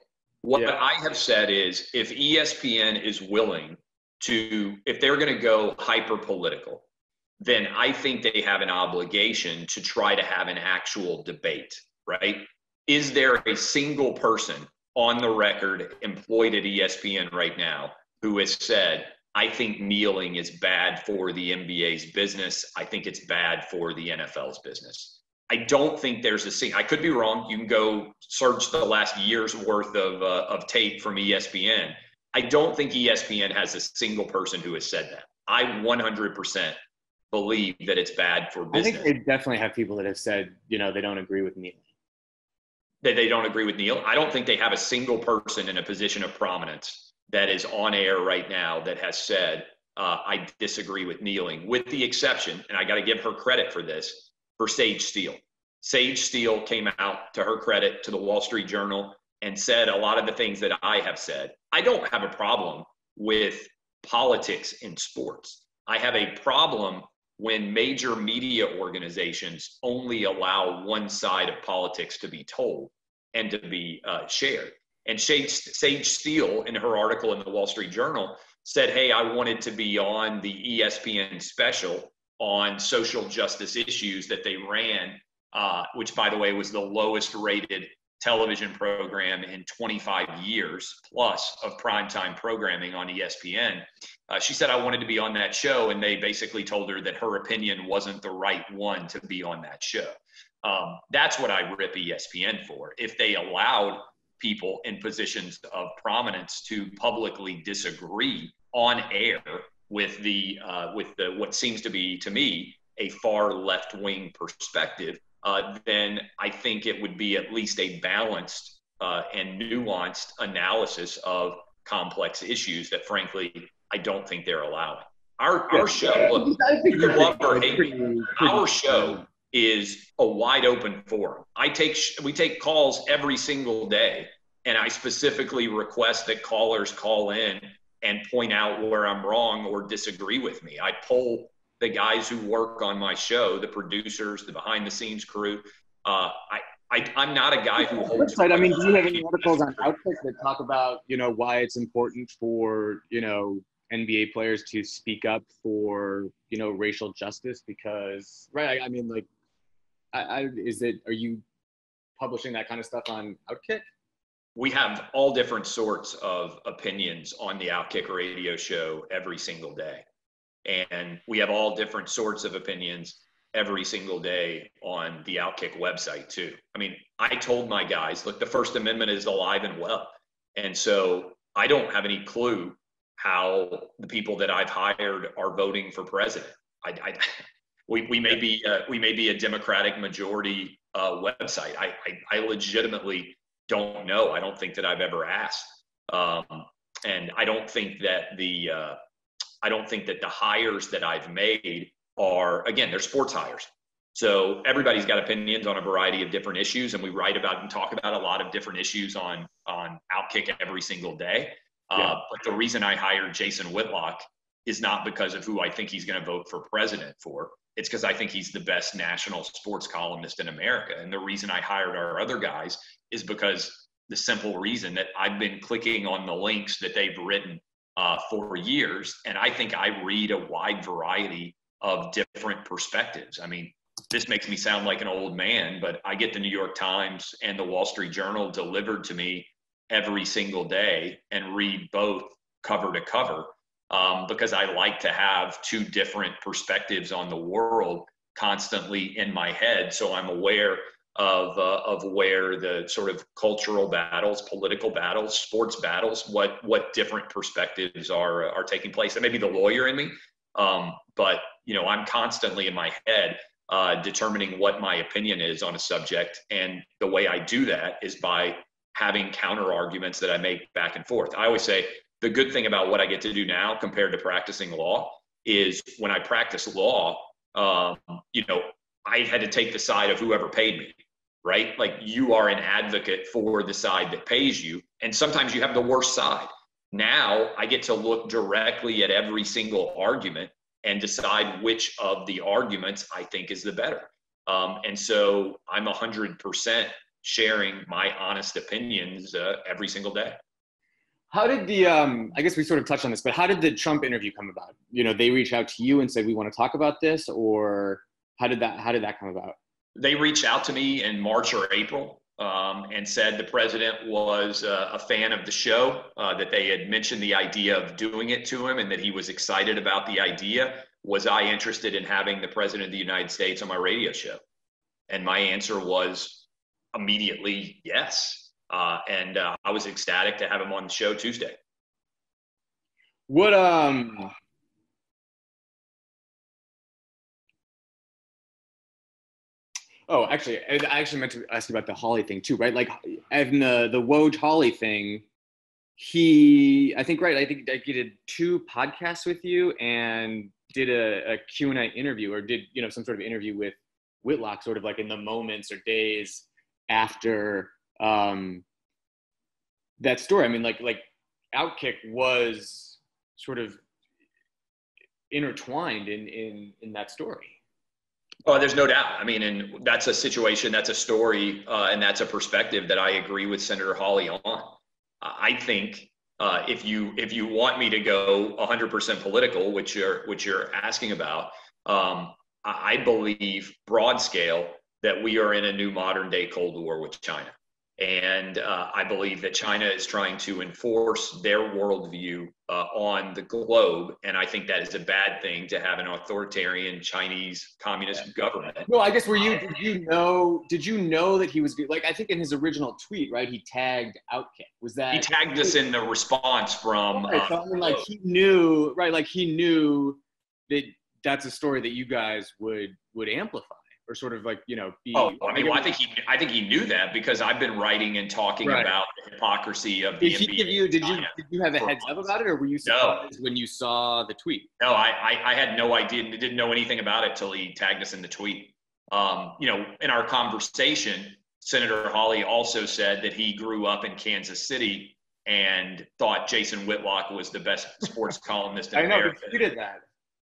what yeah. I have said is if E S P N is willing to, if they're going to go hyper political, then I think they have an obligation to try to have an actual debate. Right? Is there a single person on the record employed at E S P N right now who has said, I think kneeling is bad for the N B A's business. I think it's bad for the N F L's business. I don't think there's a single. I could be wrong. You can go search the last year's worth of, uh, of tape from E S P N. I don't think E S P N has a single person who has said that. I one hundred percent believe that it's bad for business. I think they definitely have people that have said, you know, they don't agree with kneeling. That they don't agree with Neil. I don't think they have a single person in a position of prominence that is on air right now that has said, uh, I disagree with kneeling, with the exception, and I got to give her credit for this, for Sage Steele. Sage Steele came out, to her credit, to the Wall Street Journal and said a lot of the things that I have said. I don't have a problem with politics in sports. I have a problem when major media organizations only allow one side of politics to be told and to be uh, shared. And Sage, Sage Steele, in her article in the Wall Street Journal, said, hey, I wanted to be on the E S P N special on social justice issues that they ran, uh, which, by the way, was the lowest rated television program in twenty-five years plus of primetime programming on E S P N. Uh, she said, I wanted to be on that show. And they basically told her that her opinion wasn't the right one to be on that show. Um, that's what I rip E S P N for. If they allowed people in positions of prominence to publicly disagree on air with the, uh, with the, what seems to be, to me, a far left-wing perspective, Uh, then I think it would be at least a balanced uh, and nuanced analysis of complex issues that, frankly, I don't think they're allowing. Our, our show, look, you could love or hate me, our show is a wide open forum. I take we take calls every single day, and I specifically request that callers call in and point out where I'm wrong or disagree with me. I poll the guys who work on my show, the producers, the behind-the-scenes crew. Uh, I, I, I'm not a guy who holds website. I mean, do you have any articles on Outkick that talk about, you know, why it's important for, you know, N B A players to speak up for, you know, racial justice? Because, right, I, I mean, like, I, I, is it, are you publishing that kind of stuff on Outkick? We have all different sorts of opinions on the Outkick radio show every single day. And we have all different sorts of opinions every single day on the Outkick website, too. I mean, I told my guys, look, the First Amendment is alive and well. And so I don't have any clue how the people that I've hired are voting for president. I, I, we, we, may be, uh, we may be a Democratic majority uh, website. I, I, I legitimately don't know. I don't think that I've ever asked. Um, and I don't think that the uh, – I don't think that the hires that I've made are, again, they're sports hires. So everybody's got opinions on a variety of different issues, and we write about and talk about a lot of different issues on, on Outkick every single day. Yeah. Uh, but the reason I hired Jason Whitlock is not because of who I think he's going to vote for president for. It's because I think he's the best national sports columnist in America. And the reason I hired our other guys is because the simple reason that I've been clicking on the links that they've written uh, for years. And I think I read a wide variety of different perspectives. I mean, this makes me sound like an old man, but I get the New York Times and the Wall Street Journal delivered to me every single day and read both cover to cover. Um, because I like to have two different perspectives on the world constantly in my head. So I'm aware of uh, of where the sort of cultural battles, political battles, sports battles, what what different perspectives are are taking place. And maybe the lawyer in me, um, but you know, I'm constantly in my head uh, determining what my opinion is on a subject. And the way I do that is by having counter arguments that I make back and forth. I always say, the good thing about what I get to do now compared to practicing law is when I practice law, um, you know, I had to take the side of whoever paid me, right? Like you are an advocate for the side that pays you. And sometimes you have the worst side. Now I get to look directly at every single argument and decide which of the arguments I think is the better. Um, and so I'm one hundred percent sharing my honest opinions uh, every single day. How did the, um, I guess we sort of touched on this, but how did the Trump interview come about? You know, they reached out to you and said, we want to talk about this, or how did that, how did that come about? They reached out to me in March or April um, and said the president was uh, a fan of the show, uh, that they had mentioned the idea of doing it to him and that he was excited about the idea. Was I interested in having the president of the United States on my radio show? And my answer was immediately yes. Uh, and uh, I was ecstatic to have him on the show Tuesday. What, um, oh, actually, I actually meant to ask you about the Hawley thing too, right? Like, and the, the Woj Hawley thing, he, I think, right, I think I did two podcasts with you and did a, a Q and A interview, or did, you know, some sort of interview with Whitlock, sort of like in the moments or days after um that story. I mean, like like Outkick was sort of intertwined in in in that story. Oh, there's no doubt. I mean, and that's a situation, that's a story, uh, and that's a perspective that I agree with Senator Hawley on. I think uh, if you if you want me to go one hundred percent political, which you're which you're asking about, um, I believe broad scale that we are in a new modern day Cold War with China. And uh, I believe that China is trying to enforce their worldview uh, on the globe. And I think that is a bad thing to have an authoritarian Chinese communist government. Well, I guess, were you, did you know, did you know that he was, like, I think in his original tweet, right, he tagged Outkick. Was that? He tagged us in the response from. Right, so I mean, like he knew, right, like he knew that that's a story that you guys would, would amplify. Or sort of like, you know, be, oh, I mean, well, I think he, I think he knew that because I've been writing and talking right. about the hypocrisy of the. Did he N B A give you? Did you? Did you have a heads up about it, or were you surprised no. when you saw the tweet? No, I, I, I had no idea. Didn't know anything about it till he tagged us in the tweet. Um, you know, in our conversation, Senator Hawley also said that he grew up in Kansas City and thought Jason Whitlock was the best sports columnist in I know, America. He tweeted that.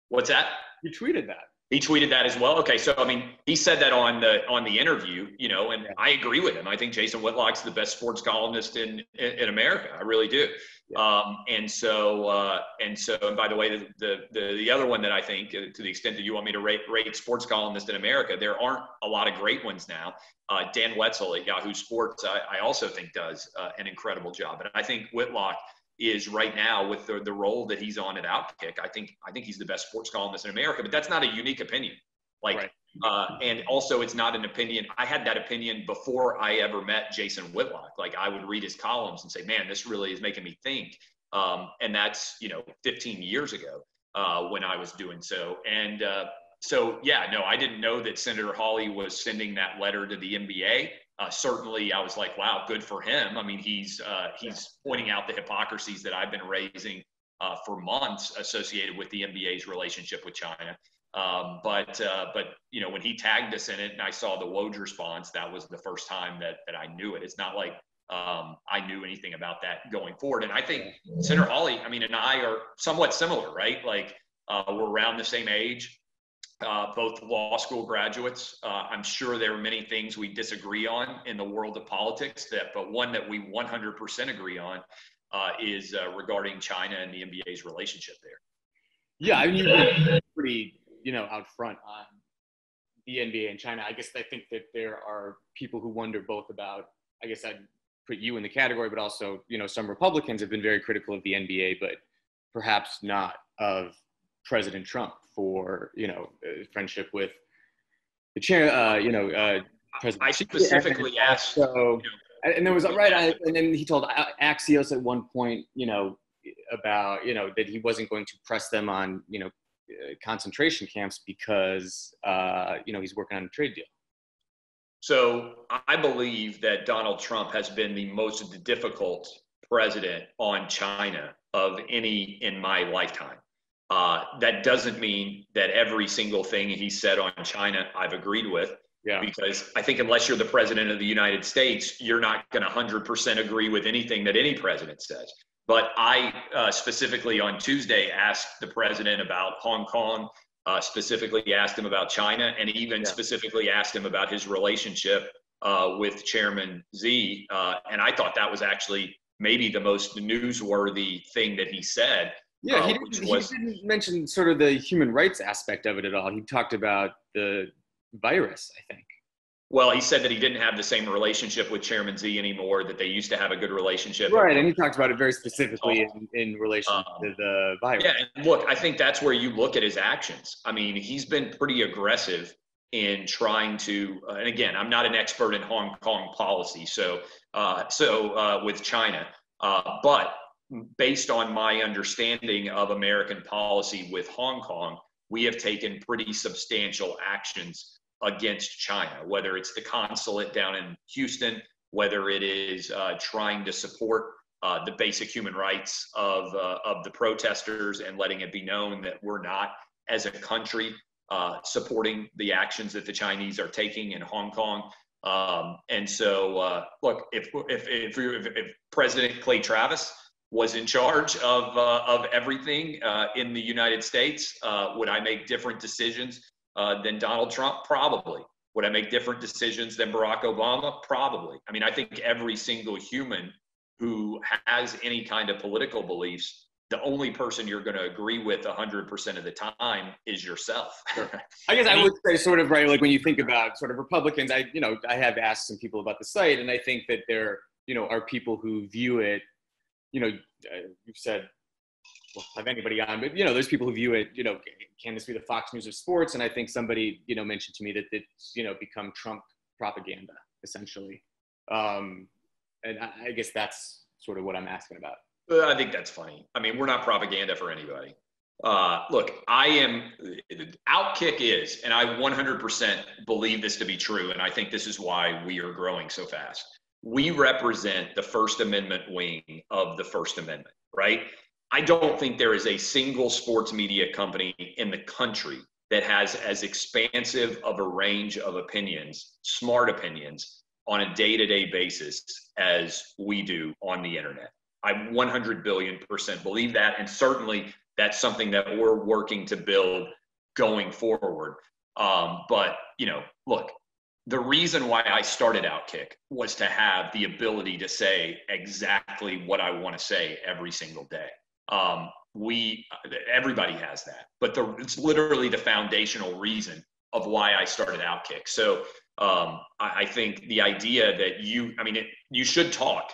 What's that? He tweeted that. He tweeted that as well. Okay, so I mean, he said that on the on the interview, you know, and yeah. I agree with him. I think Jason Whitlock's the best sports columnist in in, in America. I really do. Yeah. Um, and so uh, and so, and by the way, the, the the the other one that I think, to the extent that you want me to rate rate sports columnists in America, there aren't a lot of great ones now. Uh, Dan Wetzel at Yahoo Sports, I, I also think does uh, an incredible job, and I think Whitlock is right now with the, the role that he's on at Outkick. I think I think he's the best sports columnist in America, but that's not a unique opinion. Like, right. uh, and also it's not an opinion. I had that opinion before I ever met Jason Whitlock. Like, I would read his columns and say, man, this really is making me think. Um, and that's, you know, fifteen years ago uh, when I was doing so. And uh, so, yeah, no, I didn't know that Senator Hawley was sending that letter to the N B A. Uh, certainly, I was like, wow, good for him. I mean, he's uh, he's pointing out the hypocrisies that I've been raising uh, for months associated with the N B A's relationship with China. Um, but, uh, but you know, when he tagged us in it and I saw the Woj response, that was the first time that that I knew it. It's not like um, I knew anything about that going forward. And I think Senator Hawley, I mean, and I are somewhat similar, right? Like, uh, we're around the same age. uh, both law school graduates. Uh, I'm sure there are many things we disagree on in the world of politics, that, but one that we one hundred percent agree on uh, is uh, regarding China and the N B A's relationship there. Yeah, I mean, you're pretty, you know, out front on the N B A and China. I guess I think that there are people who wonder both about, I guess I'd put you in the category, but also, you know, some Republicans have been very critical of the N B A, but perhaps not of President Trump for, you know, friendship with the chair, uh, you know, uh, President. I specifically yeah, and asked. So, and there was, right, I, and then he told Axios at one point, you know, about, you know, that he wasn't going to press them on, you know, uh, concentration camps because, uh, you know, he's working on a trade deal. So I believe that Donald Trump has been the most difficult president on China of any in my lifetime. Uh, that doesn't mean that every single thing he said on China I've agreed with. Yeah. Because I think unless you're the president of the United States, you're not going to one hundred percent agree with anything that any president says. But I uh, specifically on Tuesday asked the president about Hong Kong, uh, specifically asked him about China, and even yeah. specifically asked him about his relationship uh, with Chairman Xi. Uh, and I thought that was actually maybe the most newsworthy thing that he said. Yeah, uh, he, didn't, was, he didn't mention sort of the human rights aspect of it at all. He talked about the virus, I think. Well, he said that he didn't have the same relationship with Chairman Xi anymore, that they used to have a good relationship. Right, and he talked about it very specifically in, in relation um, to the virus. Yeah, and look, I think that's where you look at his actions. I mean, he's been pretty aggressive in trying to, uh, and again, I'm not an expert in Hong Kong policy, so uh, so uh, with China, uh, but based on my understanding of American policy with Hong Kong, we have taken pretty substantial actions against China, whether it's the consulate down in Houston, whether it is uh, trying to support uh, the basic human rights of, uh, of the protesters and letting it be known that we're not, as a country, uh, supporting the actions that the Chinese are taking in Hong Kong. Um, and so, uh, look, if, if, if, if President Clay Travis was in charge of, uh, of everything uh, in the United States, uh, would I make different decisions Uh, than Donald Trump? Probably. Would I make different decisions than Barack Obama? Probably. I mean, I think every single human who has any kind of political beliefs, the only person you're going to agree with one hundred percent of the time is yourself. Sure. I guess I, mean, I would say sort of, right, like when you think about sort of Republicans, I, you know, I have asked some people about the site, and I think that there, you know, are people who view it, you know, uh, you've said, well, have anybody on, but, you know, there's people who view it, you know, can this be the Fox News of sports? And I think somebody, you know, mentioned to me that it's, you know, become Trump propaganda, essentially. Um, and I, I guess that's sort of what I'm asking about. I think that's funny. I mean, we're not propaganda for anybody. Uh, look, I am, Outkick is, and I one hundred percent believe this to be true, and I think this is why we are growing so fast. We represent the First Amendment wing of the First Amendment, right? I don't think there is a single sports media company in the country that has as expansive of a range of opinions, smart opinions, on a day-to-day basis as we do on the internet. I one hundred billion percent believe that, and certainly that's something that we're working to build going forward. Um, but, you know, look, the reason why I started Outkick was to have the ability to say exactly what I want to say every single day. Um, we, everybody has that, but the, it's literally the foundational reason of why I started Outkick. So, um, I, I think the idea that you, I mean, it, you should talk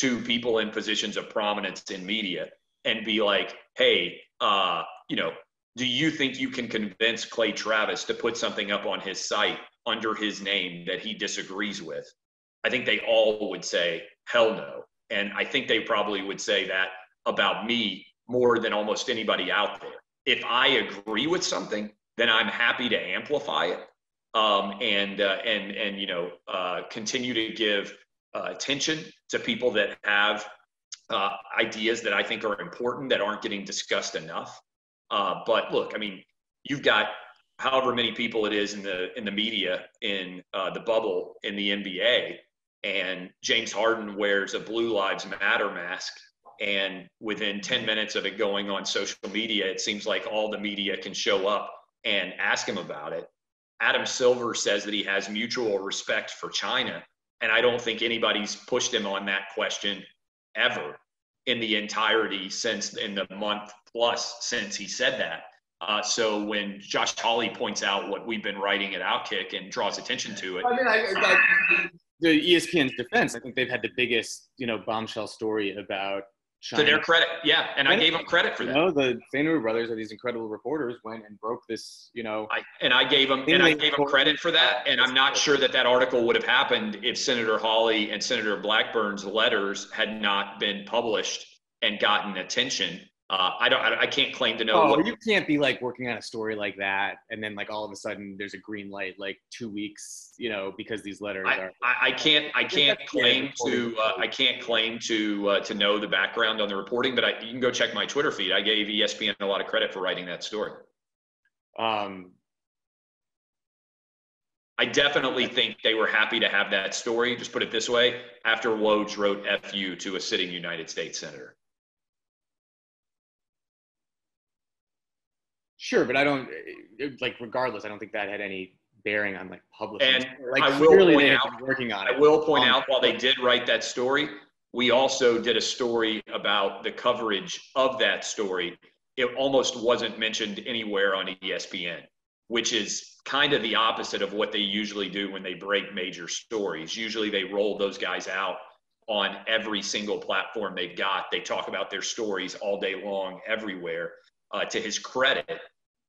to people in positions of prominence in media and be like, hey, uh, you know, do you think you can convince Clay Travis to put something up on his site under his name that he disagrees with? I think they all would say, hell no. And I think they probably would say that about me more than almost anybody out there. If I agree with something, then I'm happy to amplify it um, and uh, and and you know uh, continue to give uh, attention to people that have uh, ideas that I think are important that aren't getting discussed enough. Uh, but look, I mean, you've got however many people it is in the in the media in uh, the bubble in the N B A, and James Harden wears a Blue Lives Matter mask. And within ten minutes of it going on social media, it seems like all the media can show up and ask him about it. Adam Silver says that he has mutual respect for China, and I don't think anybody's pushed him on that question ever in the entirety since in the month plus since he said that. Uh, so when Josh Hawley points out what we've been writing at Outkick and draws attention to it. I mean, I, I, the E S P N's defense, I think they've had the biggest, you know, bombshell story about China. To their credit, yeah, and I gave them credit for that. You know, the Sainu brothers are these incredible reporters, went and broke this, you know. I, and I gave them and I gave them credit for that, and I'm not sure that that article would have happened if Senator Hawley and Senator Blackburn's letters had not been published and gotten attention. Uh, I don't. I, I can't claim to know. Oh, what, you can't be like working on a story like that, and then like all of a sudden there's a green light like two weeks, you know, because these letters I, are. I, I can't. I can't claim to. Uh, I can't claim to uh, to know the background on the reporting, but I, you can go check my Twitter feed. I gave E S P N a lot of credit for writing that story. Um, I definitely think they were happy to have that story. Just put it this way: after Woj wrote F U to a sitting United States senator. Sure, but I don't like. Regardless, I don't think that had any bearing on like public. And like, I will point out, working on it. I will point out, while they did write that story, we also did a story about the coverage of that story. It almost wasn't mentioned anywhere on E S P N, which is kind of the opposite of what they usually do when they break major stories. Usually, they roll those guys out on every single platform they've got. They talk about their stories all day long, everywhere. Uh, to his credit.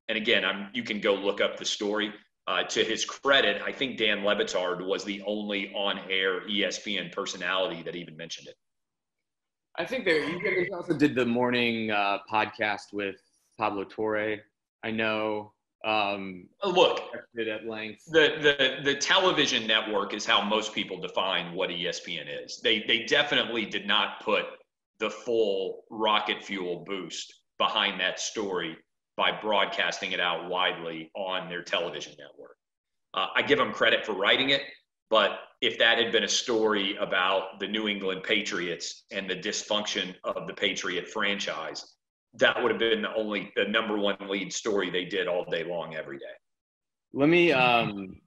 And again, I'm, you can go look up the story. Uh, to his credit, I think Dan Lebitard was the only on-air E S P N personality that even mentioned it. I think they, you also did the morning uh, podcast with Pablo Torre. I know. Um, look, at length. The, the the television network is how most people define what E S P N is. They they definitely did not put the full rocket fuel boost behind that story by broadcasting it out widely on their television network. Uh, I give them credit for writing it, but if that had been a story about the New England Patriots and the dysfunction of the Patriot franchise, that would have been the only, the number one lead story they did all day long, every day. Let me, um,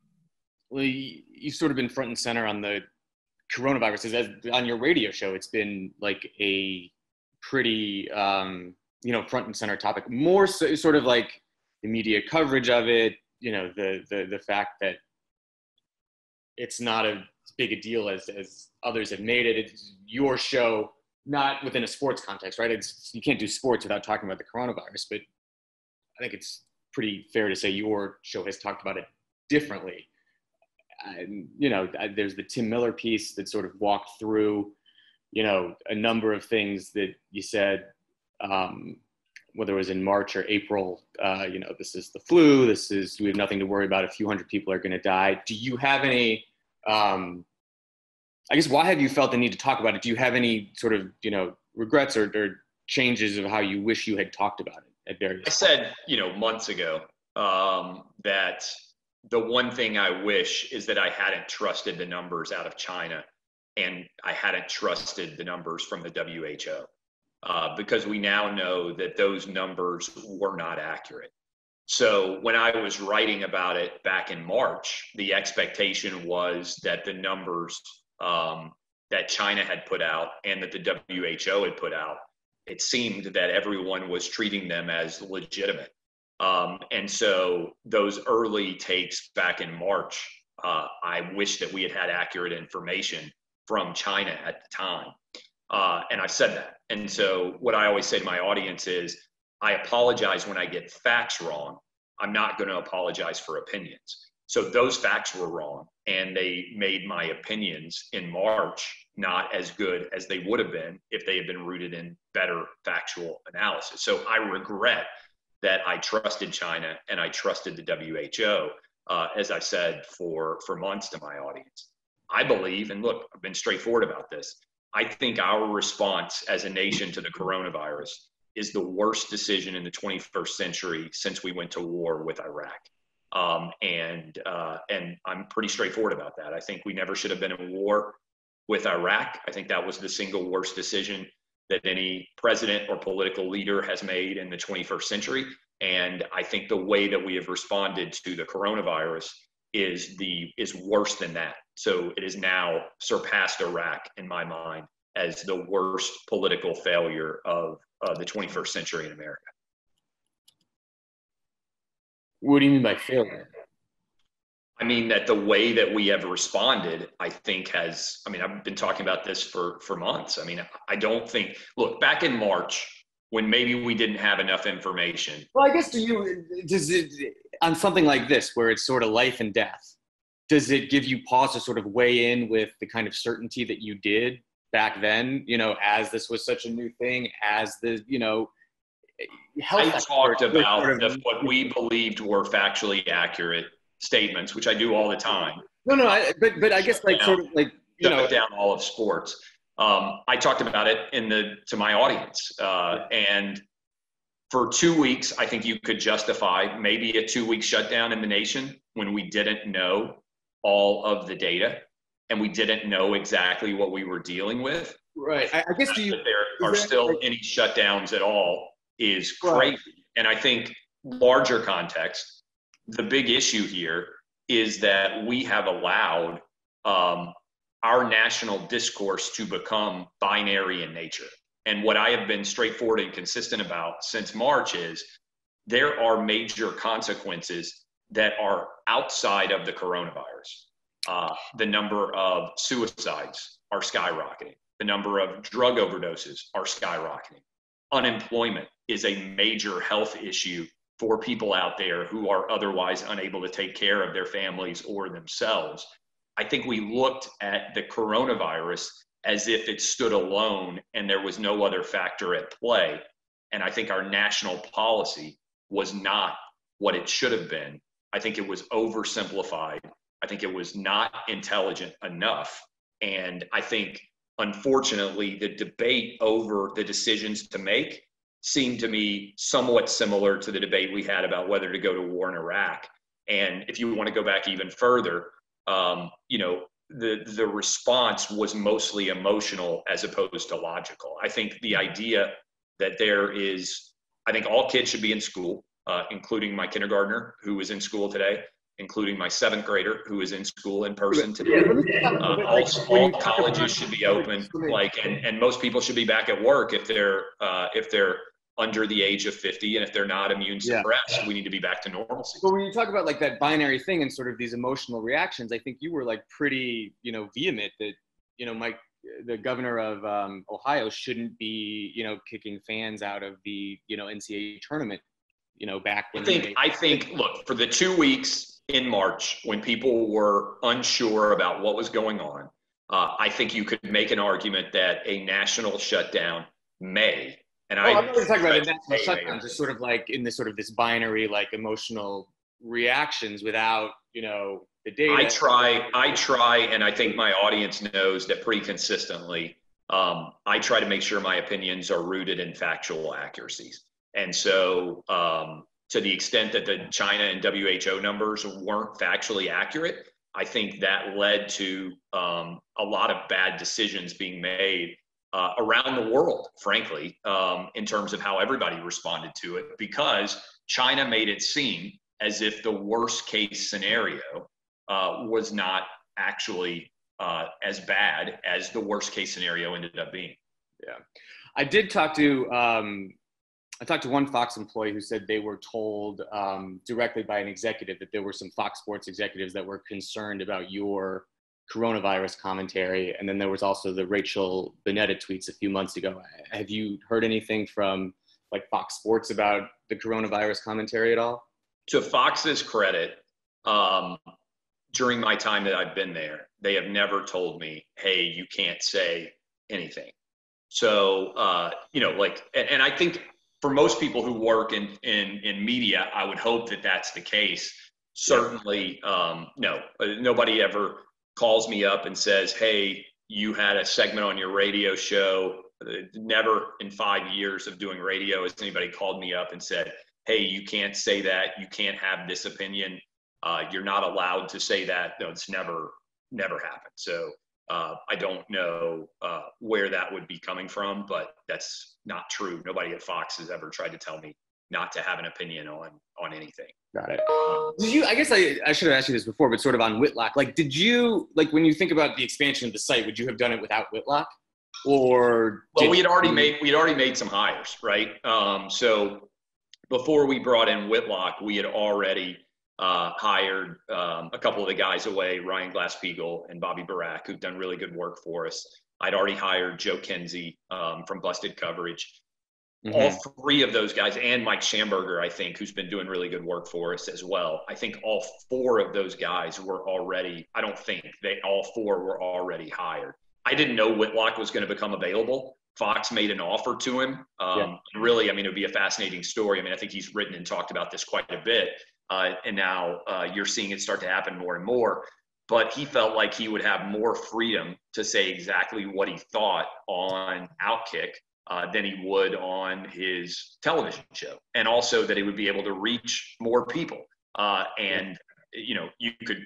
well, you, you've sort of been front and center on the coronavirus. As, on your radio show, it's been like a pretty, um, you know, front and center topic, more so, sort of like the media coverage of it, you know, the, the, the fact that it's not a, as big a deal as, as others have made it. It's your show, not within a sports context, right? It's, you can't do sports without talking about the coronavirus, but I think it's pretty fair to say your show has talked about it differently. And, you know, there's the Tim Miller piece that sort of walked through, you know, a number of things that you said, Um, whether it was in March or April, uh, you know, this is the flu, this is, we have nothing to worry about, a few hundred people are going to die. Do you have any, um, I guess, why have you felt the need to talk about it? Do you have any sort of, you know, regrets or, or changes of how you wish you had talked about it at various I said, times? You know, months ago, um, that the one thing I wish is that I hadn't trusted the numbers out of China and I hadn't trusted the numbers from the W H O. Uh, because we now know that those numbers were not accurate. So when I was writing about it back in March, the expectation was that the numbers um, that China had put out and that the W H O had put out, it seemed that everyone was treating them as legitimate. Um, and so those early takes back in March, uh, I wish that we had had accurate information from China at the time. Uh, and I said that. And so what I always say to my audience is, I apologize when I get facts wrong. I'm not going to apologize for opinions. So those facts were wrong, and they made my opinions in March not as good as they would have been if they had been rooted in better factual analysis. So I regret that I trusted China and I trusted the W H O, uh, as I said, for, for months to my audience. I believe, and look, I've been straightforward about this, I think our response as a nation to the coronavirus is the worst decision in the twenty-first century since we went to war with Iraq. Um, and uh, and I'm pretty straightforward about that. I think we never should have been in war with Iraq. I think that was the single worst decision that any president or political leader has made in the twenty-first century. And I think the way that we have responded to the coronavirus is the is worse than that. So it has now surpassed Iraq, in my mind, as the worst political failure of uh, the twenty-first century in America. What do you mean by failure? I mean that the way that we have responded, I think has, I mean, I've been talking about this for, for months. I mean, I don't think, look, back in March, when maybe we didn't have enough information. Well, I guess do you, does it, on something like this, where it's sort of life and death, does it give you pause to sort of weigh in with the kind of certainty that you did back then, you know, as this was such a new thing, as the, you know, health I talked about sort of, the, what we believed were factually accurate statements, which I do all the time. No, no, I, but but I guess like down, sort of like you know down all of sports. Um, I talked about it in the to my audience, uh, and for two weeks, I think you could justify maybe a two-week shutdown in the nation when we didn't know all of the data and we didn't know exactly what we were dealing with. Right. I, I guess do you, that there are that, still like, any shutdowns at all is crazy, right. And I think larger context. The big issue here is that we have allowed um, our national discourse to become binary in nature. And what I have been straightforward and consistent about since March is there are major consequences that are outside of the coronavirus. Uh, the number of suicides are skyrocketing. The number of drug overdoses are skyrocketing. Unemployment is a major health issue for people out there who are otherwise unable to take care of their families or themselves. I think we looked at the coronavirus as if it stood alone and there was no other factor at play. And I think our national policy was not what it should have been. I think it was oversimplified. I think it was not intelligent enough. And I think, unfortunately, the debate over the decisions to make seemed to me somewhat similar to the debate we had about whether to go to war in Iraq. And if you want to go back even further, um, you know, the the response was mostly emotional as opposed to logical. I think the idea that there is, I think all kids should be in school, uh, including my kindergartner who is in school today, including my seventh grader who is in school in person today. Uh, all, all colleges should be open, like, and, and most people should be back at work if they're uh, if they're under the age of fifty, and if they're not immune suppressed, yeah. We need to be back to normalcy. But when you talk about like that binary thing and sort of these emotional reactions, I think you were like pretty, you know, vehement that, you know, Mike, the governor of um, Ohio shouldn't be, you know, kicking fans out of the, you know, N C double A tournament, you know, back when I think, they- I think, look, for the two weeks in March, when people were unsure about what was going on, uh, I think you could make an argument that a national shutdown may. And oh, I, I'm not talking about a national shutdown, just sort of like in this sort of this binary, like emotional reactions without, you know, the data. I try, I try, and I think my audience knows that pretty consistently. Um, I try to make sure my opinions are rooted in factual accuracies, and so. Um, To the extent that the China and W H O numbers weren't factually accurate, I think that led to um, a lot of bad decisions being made uh, around the world, frankly, um, in terms of how everybody responded to it, because China made it seem as if the worst case scenario uh, was not actually uh, as bad as the worst case scenario ended up being. Yeah. I did talk to... Um... I talked to one Fox employee who said they were told um, directly by an executive that there were some Fox Sports executives that were concerned about your coronavirus commentary. And then there was also the Rachel Bonetta tweets a few months ago. Have you heard anything from like Fox Sports about the coronavirus commentary at all? To Fox's credit, um, during my time that I've been there, they have never told me, hey, you can't say anything. So, uh, you know, like, and, and I think, for most people who work in, in, in media, I would hope that that's the case. Certainly, um, no, nobody ever calls me up and says, hey, you had a segment on your radio show. Never in five years of doing radio has anybody called me up and said, hey, you can't say that. You can't have this opinion. Uh, you're not allowed to say that. No, it's never, never happened. So uh, I don't know uh, where that would be coming from, but that's not true. Nobody at Fox has ever tried to tell me not to have an opinion on on anything. Got it. Um, did you? I guess I, I should have asked you this before, but sort of on Whitlock, like, did you, like, when you think about the expansion of the site, would you have done it without Whitlock? Or well, we had already made we had already made some hires, right? Um, so before we brought in Whitlock, we had already uh, hired um, a couple of the guys away, Ryan Glasspiegel and Bobby Barack, who've done really good work for us. I'd already hired Joe Kenzie um, from Busted Coverage. Mm-hmm. All three of those guys, and Mike Schamberger, I think, who's been doing really good work for us as well. I think all four of those guys were already, I don't think, they all four were already hired. I didn't know Whitlock was going to become available. Fox made an offer to him. Um, yeah. And really, I mean, it would be a fascinating story. I mean, I think he's written and talked about this quite a bit. Uh, and now uh, you're seeing it start to happen more and more. But he felt like he would have more freedom to say exactly what he thought on Outkick uh, than he would on his television show. And also that he would be able to reach more people. Uh, and, you know, you could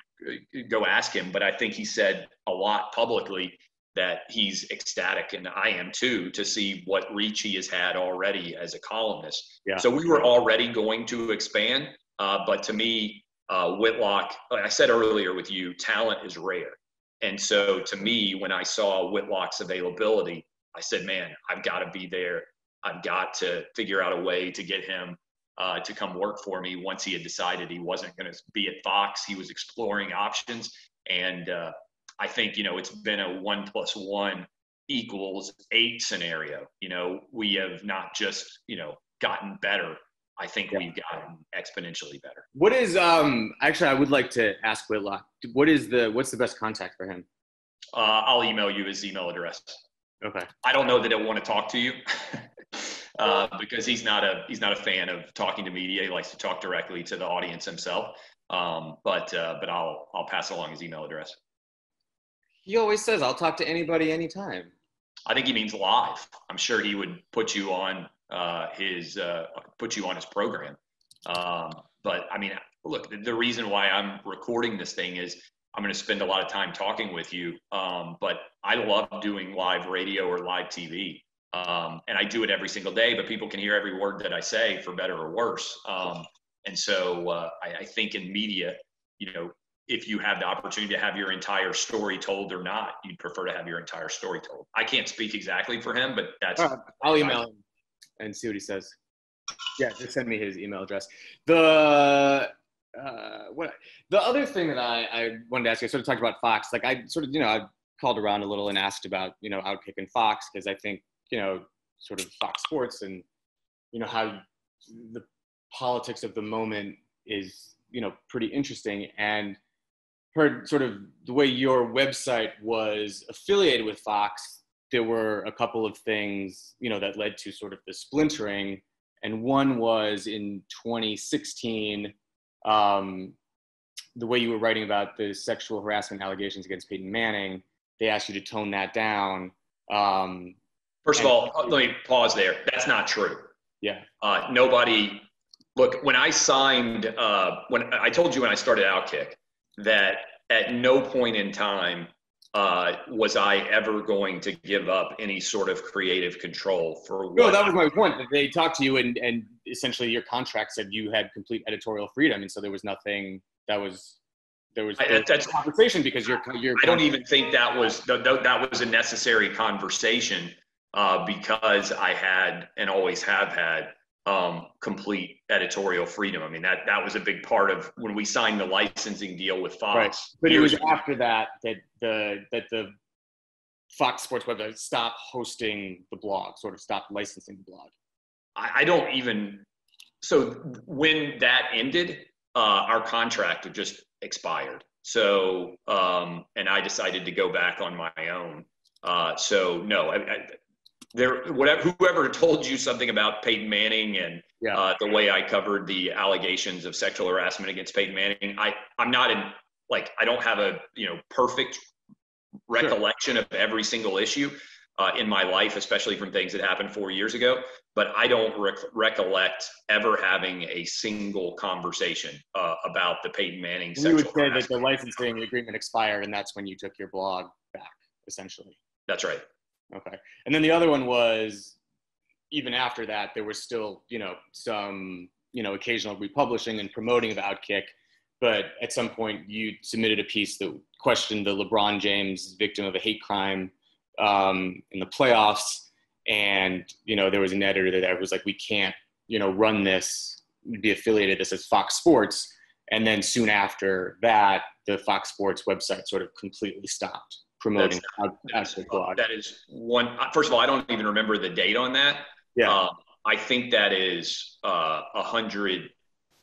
go ask him, but I think he said a lot publicly that he's ecstatic, and I am too, to see what reach he has had already as a columnist. Yeah. So we were already going to expand, uh, but to me, uh, Whitlock, like I said earlier with you, talent is rare. And so to me, when I saw Whitlock's availability, I said, man, I've got to be there. I've got to figure out a way to get him uh, to come work for me. Once he had decided he wasn't going to be at Fox, he was exploring options. And, uh, I think, you know, it's been a one plus one equals eight scenario. You know, we have not just, you know, gotten better. I think yeah. we've gotten exponentially better. What is, um, actually, I would like to ask Whitlock, what is the, what's the best contact for him? Uh, I'll email you his email address. Okay. I don't know that he'll want to talk to you uh, because he's not a, he's not a fan of talking to media. He likes to talk directly to the audience himself. Um, but, uh, but I'll, I'll pass along his email address. He always says, I'll talk to anybody, anytime. I think he means live. I'm sure he would put you on uh, his uh, put you on his program. Um, but, I mean, look, the, the reason why I'm recording this thing is I'm going to spend a lot of time talking with you. Um, but I love doing live radio or live T V. Um, and I do it every single day, but people can hear every word that I say, for better or worse. Um, and so uh, I, I think in media, you know, if you have the opportunity to have your entire story told or not, you'd prefer to have your entire story told. I can't speak exactly for him, but that's... Right, I'll email him and see what he says. Yeah, just send me his email address. The uh, what? The other thing that I, I wanted to ask you, I sort of talked about Fox. Like, I sort of, you know, I called around a little and asked about, you know, Outkick and Fox, because I think, you know, sort of Fox Sports and, you know, how the politics of the moment is, you know, pretty interesting. And heard sort of the way your website was affiliated with Fox, there were a couple of things, you know, that led to sort of the splintering. And one was in twenty sixteen, um, the way you were writing about the sexual harassment allegations against Peyton Manning, they asked you to tone that down. Um, First of all, let me pause there. That's not true. Yeah. Uh, nobody, look, when I signed, uh, when I told you when I started Outkick, that at no point in time uh, was I ever going to give up any sort of creative control for what. No, that was my point. They talked to you and, and essentially your contract said you had complete editorial freedom. And so there was nothing that was, there was I, that's, conversation because you're, you're. I don't even think that was, that was a necessary conversation uh, because I had and always have had um, complete editorial freedom. I mean, that, that was a big part of when we signed the licensing deal with Fox. Right. But it was after that, that the, that the Fox Sports website stopped hosting the blog, sort of stopped licensing the blog. I, I don't even, so when that ended, uh, our contract just expired. So, um, and I decided to go back on my own. Uh, so no, I, I There, whatever, whoever told you something about Peyton Manning and yeah. uh, the way I covered the allegations of sexual harassment against Peyton Manning, I, I'm not in, like, I don't have a, you know, perfect recollection sure. of every single issue uh, in my life, especially from things that happened four years ago. But I don't rec- recollect ever having a single conversation uh, about the Peyton Manning and sexual harassment. You would say that the licensing agreement expired, and that's when you took your blog back, essentially. That's right. Okay. And then the other one was even after that, there was still, you know, some, you know, occasional republishing and promoting of Outkick. But at some point, you submitted a piece that questioned the LeBron James victim of a hate crime um, in the playoffs. And, you know, there was an editor that was like, we can't, you know, run this, be affiliated this as Fox Sports. And then soon after that, the Fox Sports website sort of completely stopped promoting Outkick blog. That is one. First of all, I don't even remember the date on that. Yeah. Uh, I think that is a uh, hundred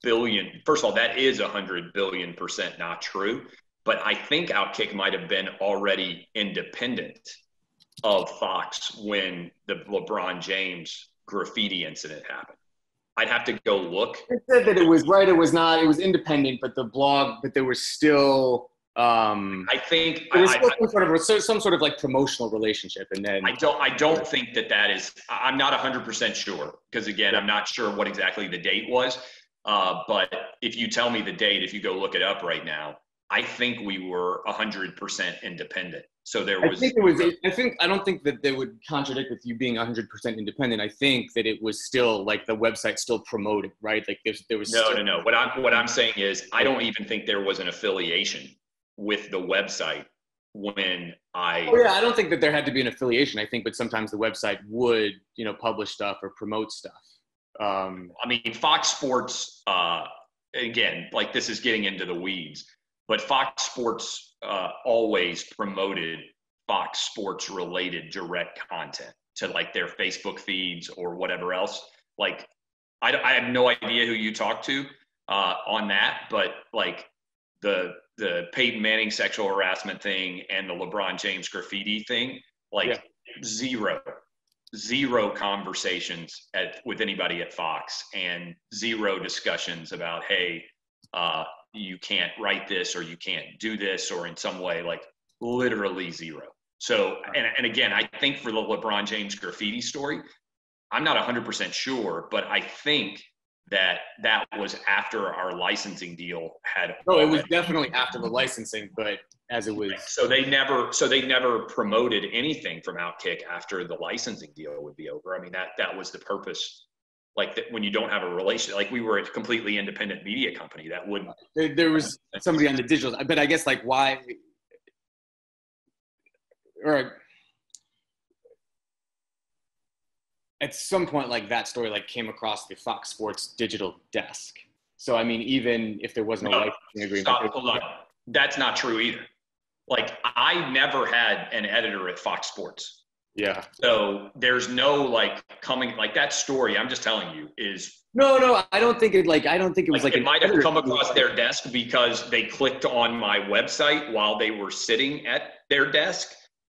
billion. First of all, that is a hundred billion percent not true. But I think Outkick might have been already independent of Fox when the LeBron James graffiti incident happened. I'd have to go look. It said that it was right. It was not. It was independent, but the blog. But there was still. Um, I think there was still I, some I, sort of some sort of like promotional relationship, and then I don't. I don't think that that is. I'm not one hundred percent sure because again, I'm not sure what exactly the date was. Uh, but if you tell me the date, if you go look it up right now, I think we were one hundred percent independent. So there was. I think it was. I think I don't think that they would contradict with you being one hundred percent independent. I think that it was still like the website still promoted, right? Like there's there was. No, still- no, no. What I'm what I'm saying is I don't even think there was an affiliation with the website when I. Oh yeah, I don't think that there had to be an affiliation. I think, but sometimes the website would, you know, publish stuff or promote stuff. Um, I mean, Fox Sports. Uh, again, like this is getting into the weeds. But Fox Sports uh, always promoted Fox Sports related direct content to like their Facebook feeds or whatever else. Like, I, I have no idea who you talk to uh, on that, but like the the Peyton Manning sexual harassment thing and the LeBron James graffiti thing, like yeah. zero, zero conversations at, with anybody at Fox and zero discussions about, hey, uh, you can't write this or you can't do this or in some way, like literally zero. So, and, and again, I think for the LeBron James graffiti story, I'm not one hundred percent sure, but I think that that was after our licensing deal had. No, it was definitely after the licensing, but as it was. So they never, so they never promoted anything from Outkick after the licensing deal would be over. I mean, that, that was the purpose. Like that when you don't have a relation, like we were a completely independent media company that wouldn't. There, there was somebody on the digital, but I guess like why, or at some point like that story like came across the Fox Sports digital desk. So I mean, even if there wasn't no, a licensing agreement, stop, hold on. That's not true either. Like I never had an editor at Fox Sports. Yeah. So there's no like coming like that story. I'm just telling you is no, no. I don't think it like I don't think it was like, like it might have come across their desk because they clicked on my website while they were sitting at their desk,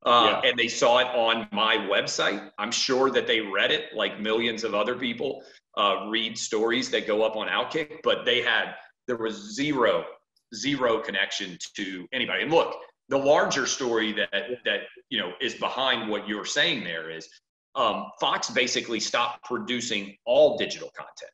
uh, yeah. and they saw it on my website. I'm sure that they read it like millions of other people uh, read stories that go up on Outkick, but they had there was zero, zero connection to anybody. And look. The larger story that, that you know, is behind what you're saying there is um, Fox basically stopped producing all digital content,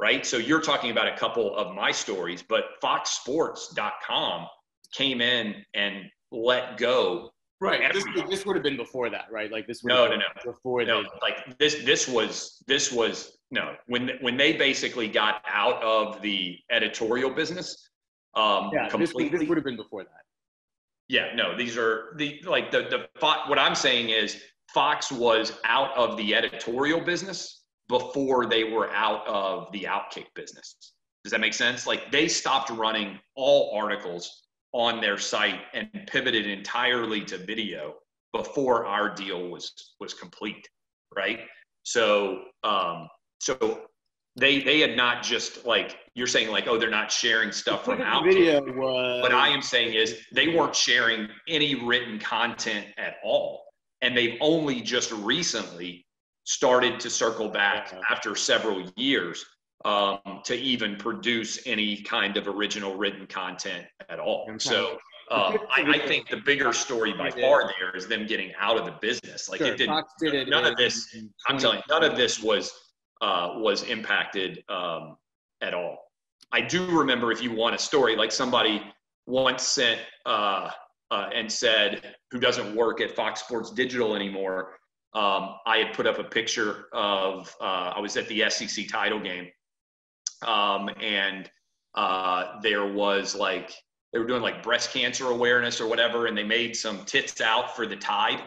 right? So you're talking about a couple of my stories, but fox sports dot com came in and let go. Right. This, this would have been before that, right? Like this would no, have been no, no. before no, they like this this was this was no when when they basically got out of the editorial business. Um, yeah, completely. This, this would have been before that. Yeah, no, these are the like the the what I'm saying is Fox was out of the editorial business before they were out of the Outkick business. Does that make sense? Like they stopped running all articles on their site and pivoted entirely to video before our deal was was complete, right? So um, so they they had not just like. You're saying like, oh, they're not sharing stuff from Outkick. What I am saying is they weren't sharing any written content at all. And they've only just recently started to circle back yeah. after several years um, to even produce any kind of original written content at all. Okay. So uh, I, I think the bigger story by far there is them getting out of the business. Like sure, it didn't, did it none of this, I'm telling you, none of this was, uh, was impacted um, at all. I do remember if you want a story, like somebody once sent uh, uh, and said, who doesn't work at Fox Sports Digital anymore, um, I had put up a picture of, uh, I was at the S E C title game. Um, and uh, there was like, they were doing like breast cancer awareness or whatever. And they made some tits out for the Tide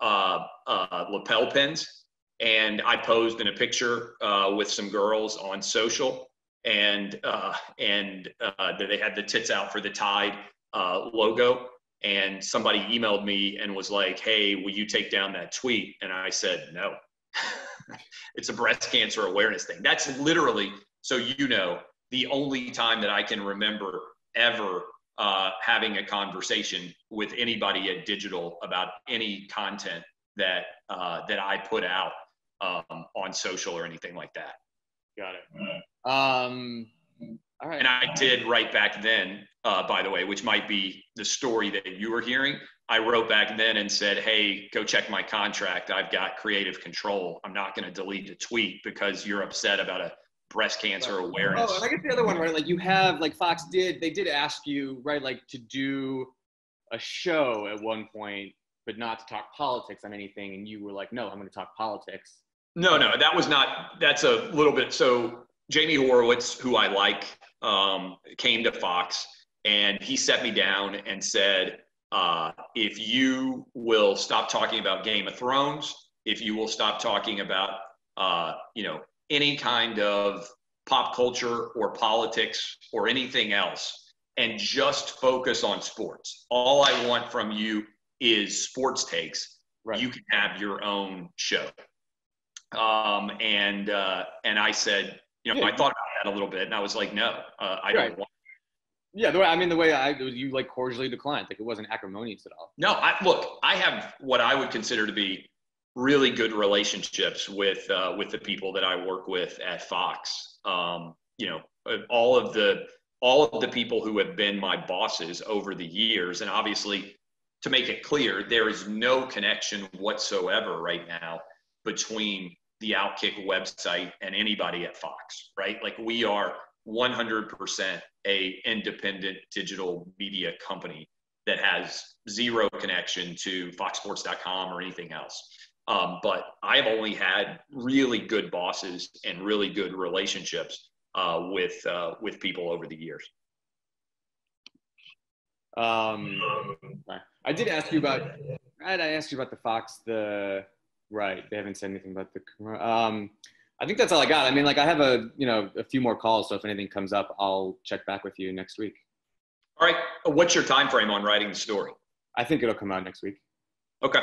uh, uh, lapel pins. And I posed in a picture uh, with some girls on social, and uh, and uh, they had the tits out for the Tide uh, logo. And somebody emailed me and was like, "Hey, will you take down that tweet?" And I said, "No, it's a breast cancer awareness thing." That's literally, so you know, the only time that I can remember ever uh, having a conversation with anybody at Digital about any content that uh, that I put out um, on social or anything like that. Got it. Um, all right. And I did write back then, uh, by the way, which might be the story that you were hearing. I wrote back then and said, "Hey, go check my contract. I've got creative control. I'm not going to delete the tweet because you're upset about a breast cancer awareness." Oh, and I guess the other one, right? Like you have, like Fox did, they did ask you, right, like to do a show at one point, but not to talk politics on anything. And you were like, "No, I'm going to talk politics." No, no, that was not, that's a little bit. So Jamie Horowitz, who I like, um, came to Fox and he set me down and said, uh, if you will stop talking about Game of Thrones, if you will stop talking about, uh, you know, any kind of pop culture or politics or anything else, and just focus on sports. All I want from you is sports takes, right? You can have your own show. Um, and, uh, and I said, you know, yeah. I thought about that a little bit and I was like, no, uh, I right. don't want it. Yeah. The way, I mean, the way I, you like cordially declined, like it wasn't acrimonious at all. No, I look, I have what I would consider to be really good relationships with, uh, with the people that I work with at Fox. Um, you know, all of the, all of the people who have been my bosses over the years. And obviously, to make it clear, there is no connection whatsoever right now between the Outkick website and anybody at Fox, right? Like we are one hundred percent a independent digital media company that has zero connection to fox sports dot com or anything else. Um, but I've only had really good bosses and really good relationships uh, with uh, with people over the years. Um, I did ask you about, right? I asked you about the Fox, the, right. They haven't said anything about the, um, I think that's all I got. I mean, like I have a, you know, a few more calls. So if anything comes up, I'll check back with you next week. All right. What's your time frame on writing the story? I think it'll come out next week. Okay.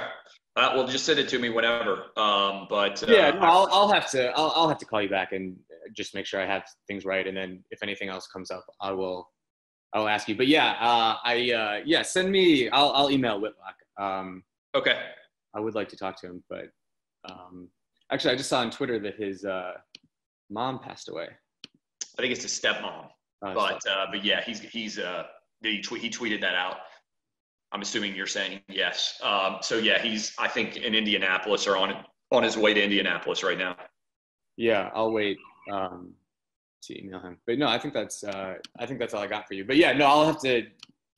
Uh, well, just send it to me whenever. Um, but uh, yeah, no, I'll, I'll have to, I'll, I'll have to call you back and just make sure I have things right. And then if anything else comes up, I will, I'll ask you, but yeah, uh, I, uh, yeah, send me, I'll, I'll email Whitlock. Um, okay. I would like to talk to him, but, um, actually I just saw on Twitter that his, uh, mom passed away. I think it's his stepmom, oh, but, stepmom. uh, but yeah, he's, he's, uh, he, tw- he tweeted that out. I'm assuming you're saying yes. Um, so yeah, he's, I think in Indianapolis or on, on his way to Indianapolis right now. Yeah. I'll wait. Um, to email him, but no, I think that's uh, I think that's all I got for you. But yeah, no, I'll have to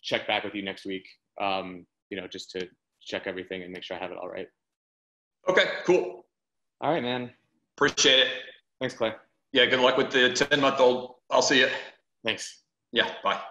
check back with you next week. Um, you know, just to check everything and make sure I have it all right. Okay, cool. All right, man. Appreciate it. Thanks, Clay. Yeah, good luck with the ten-month-old. I'll see you. Thanks. Yeah, bye.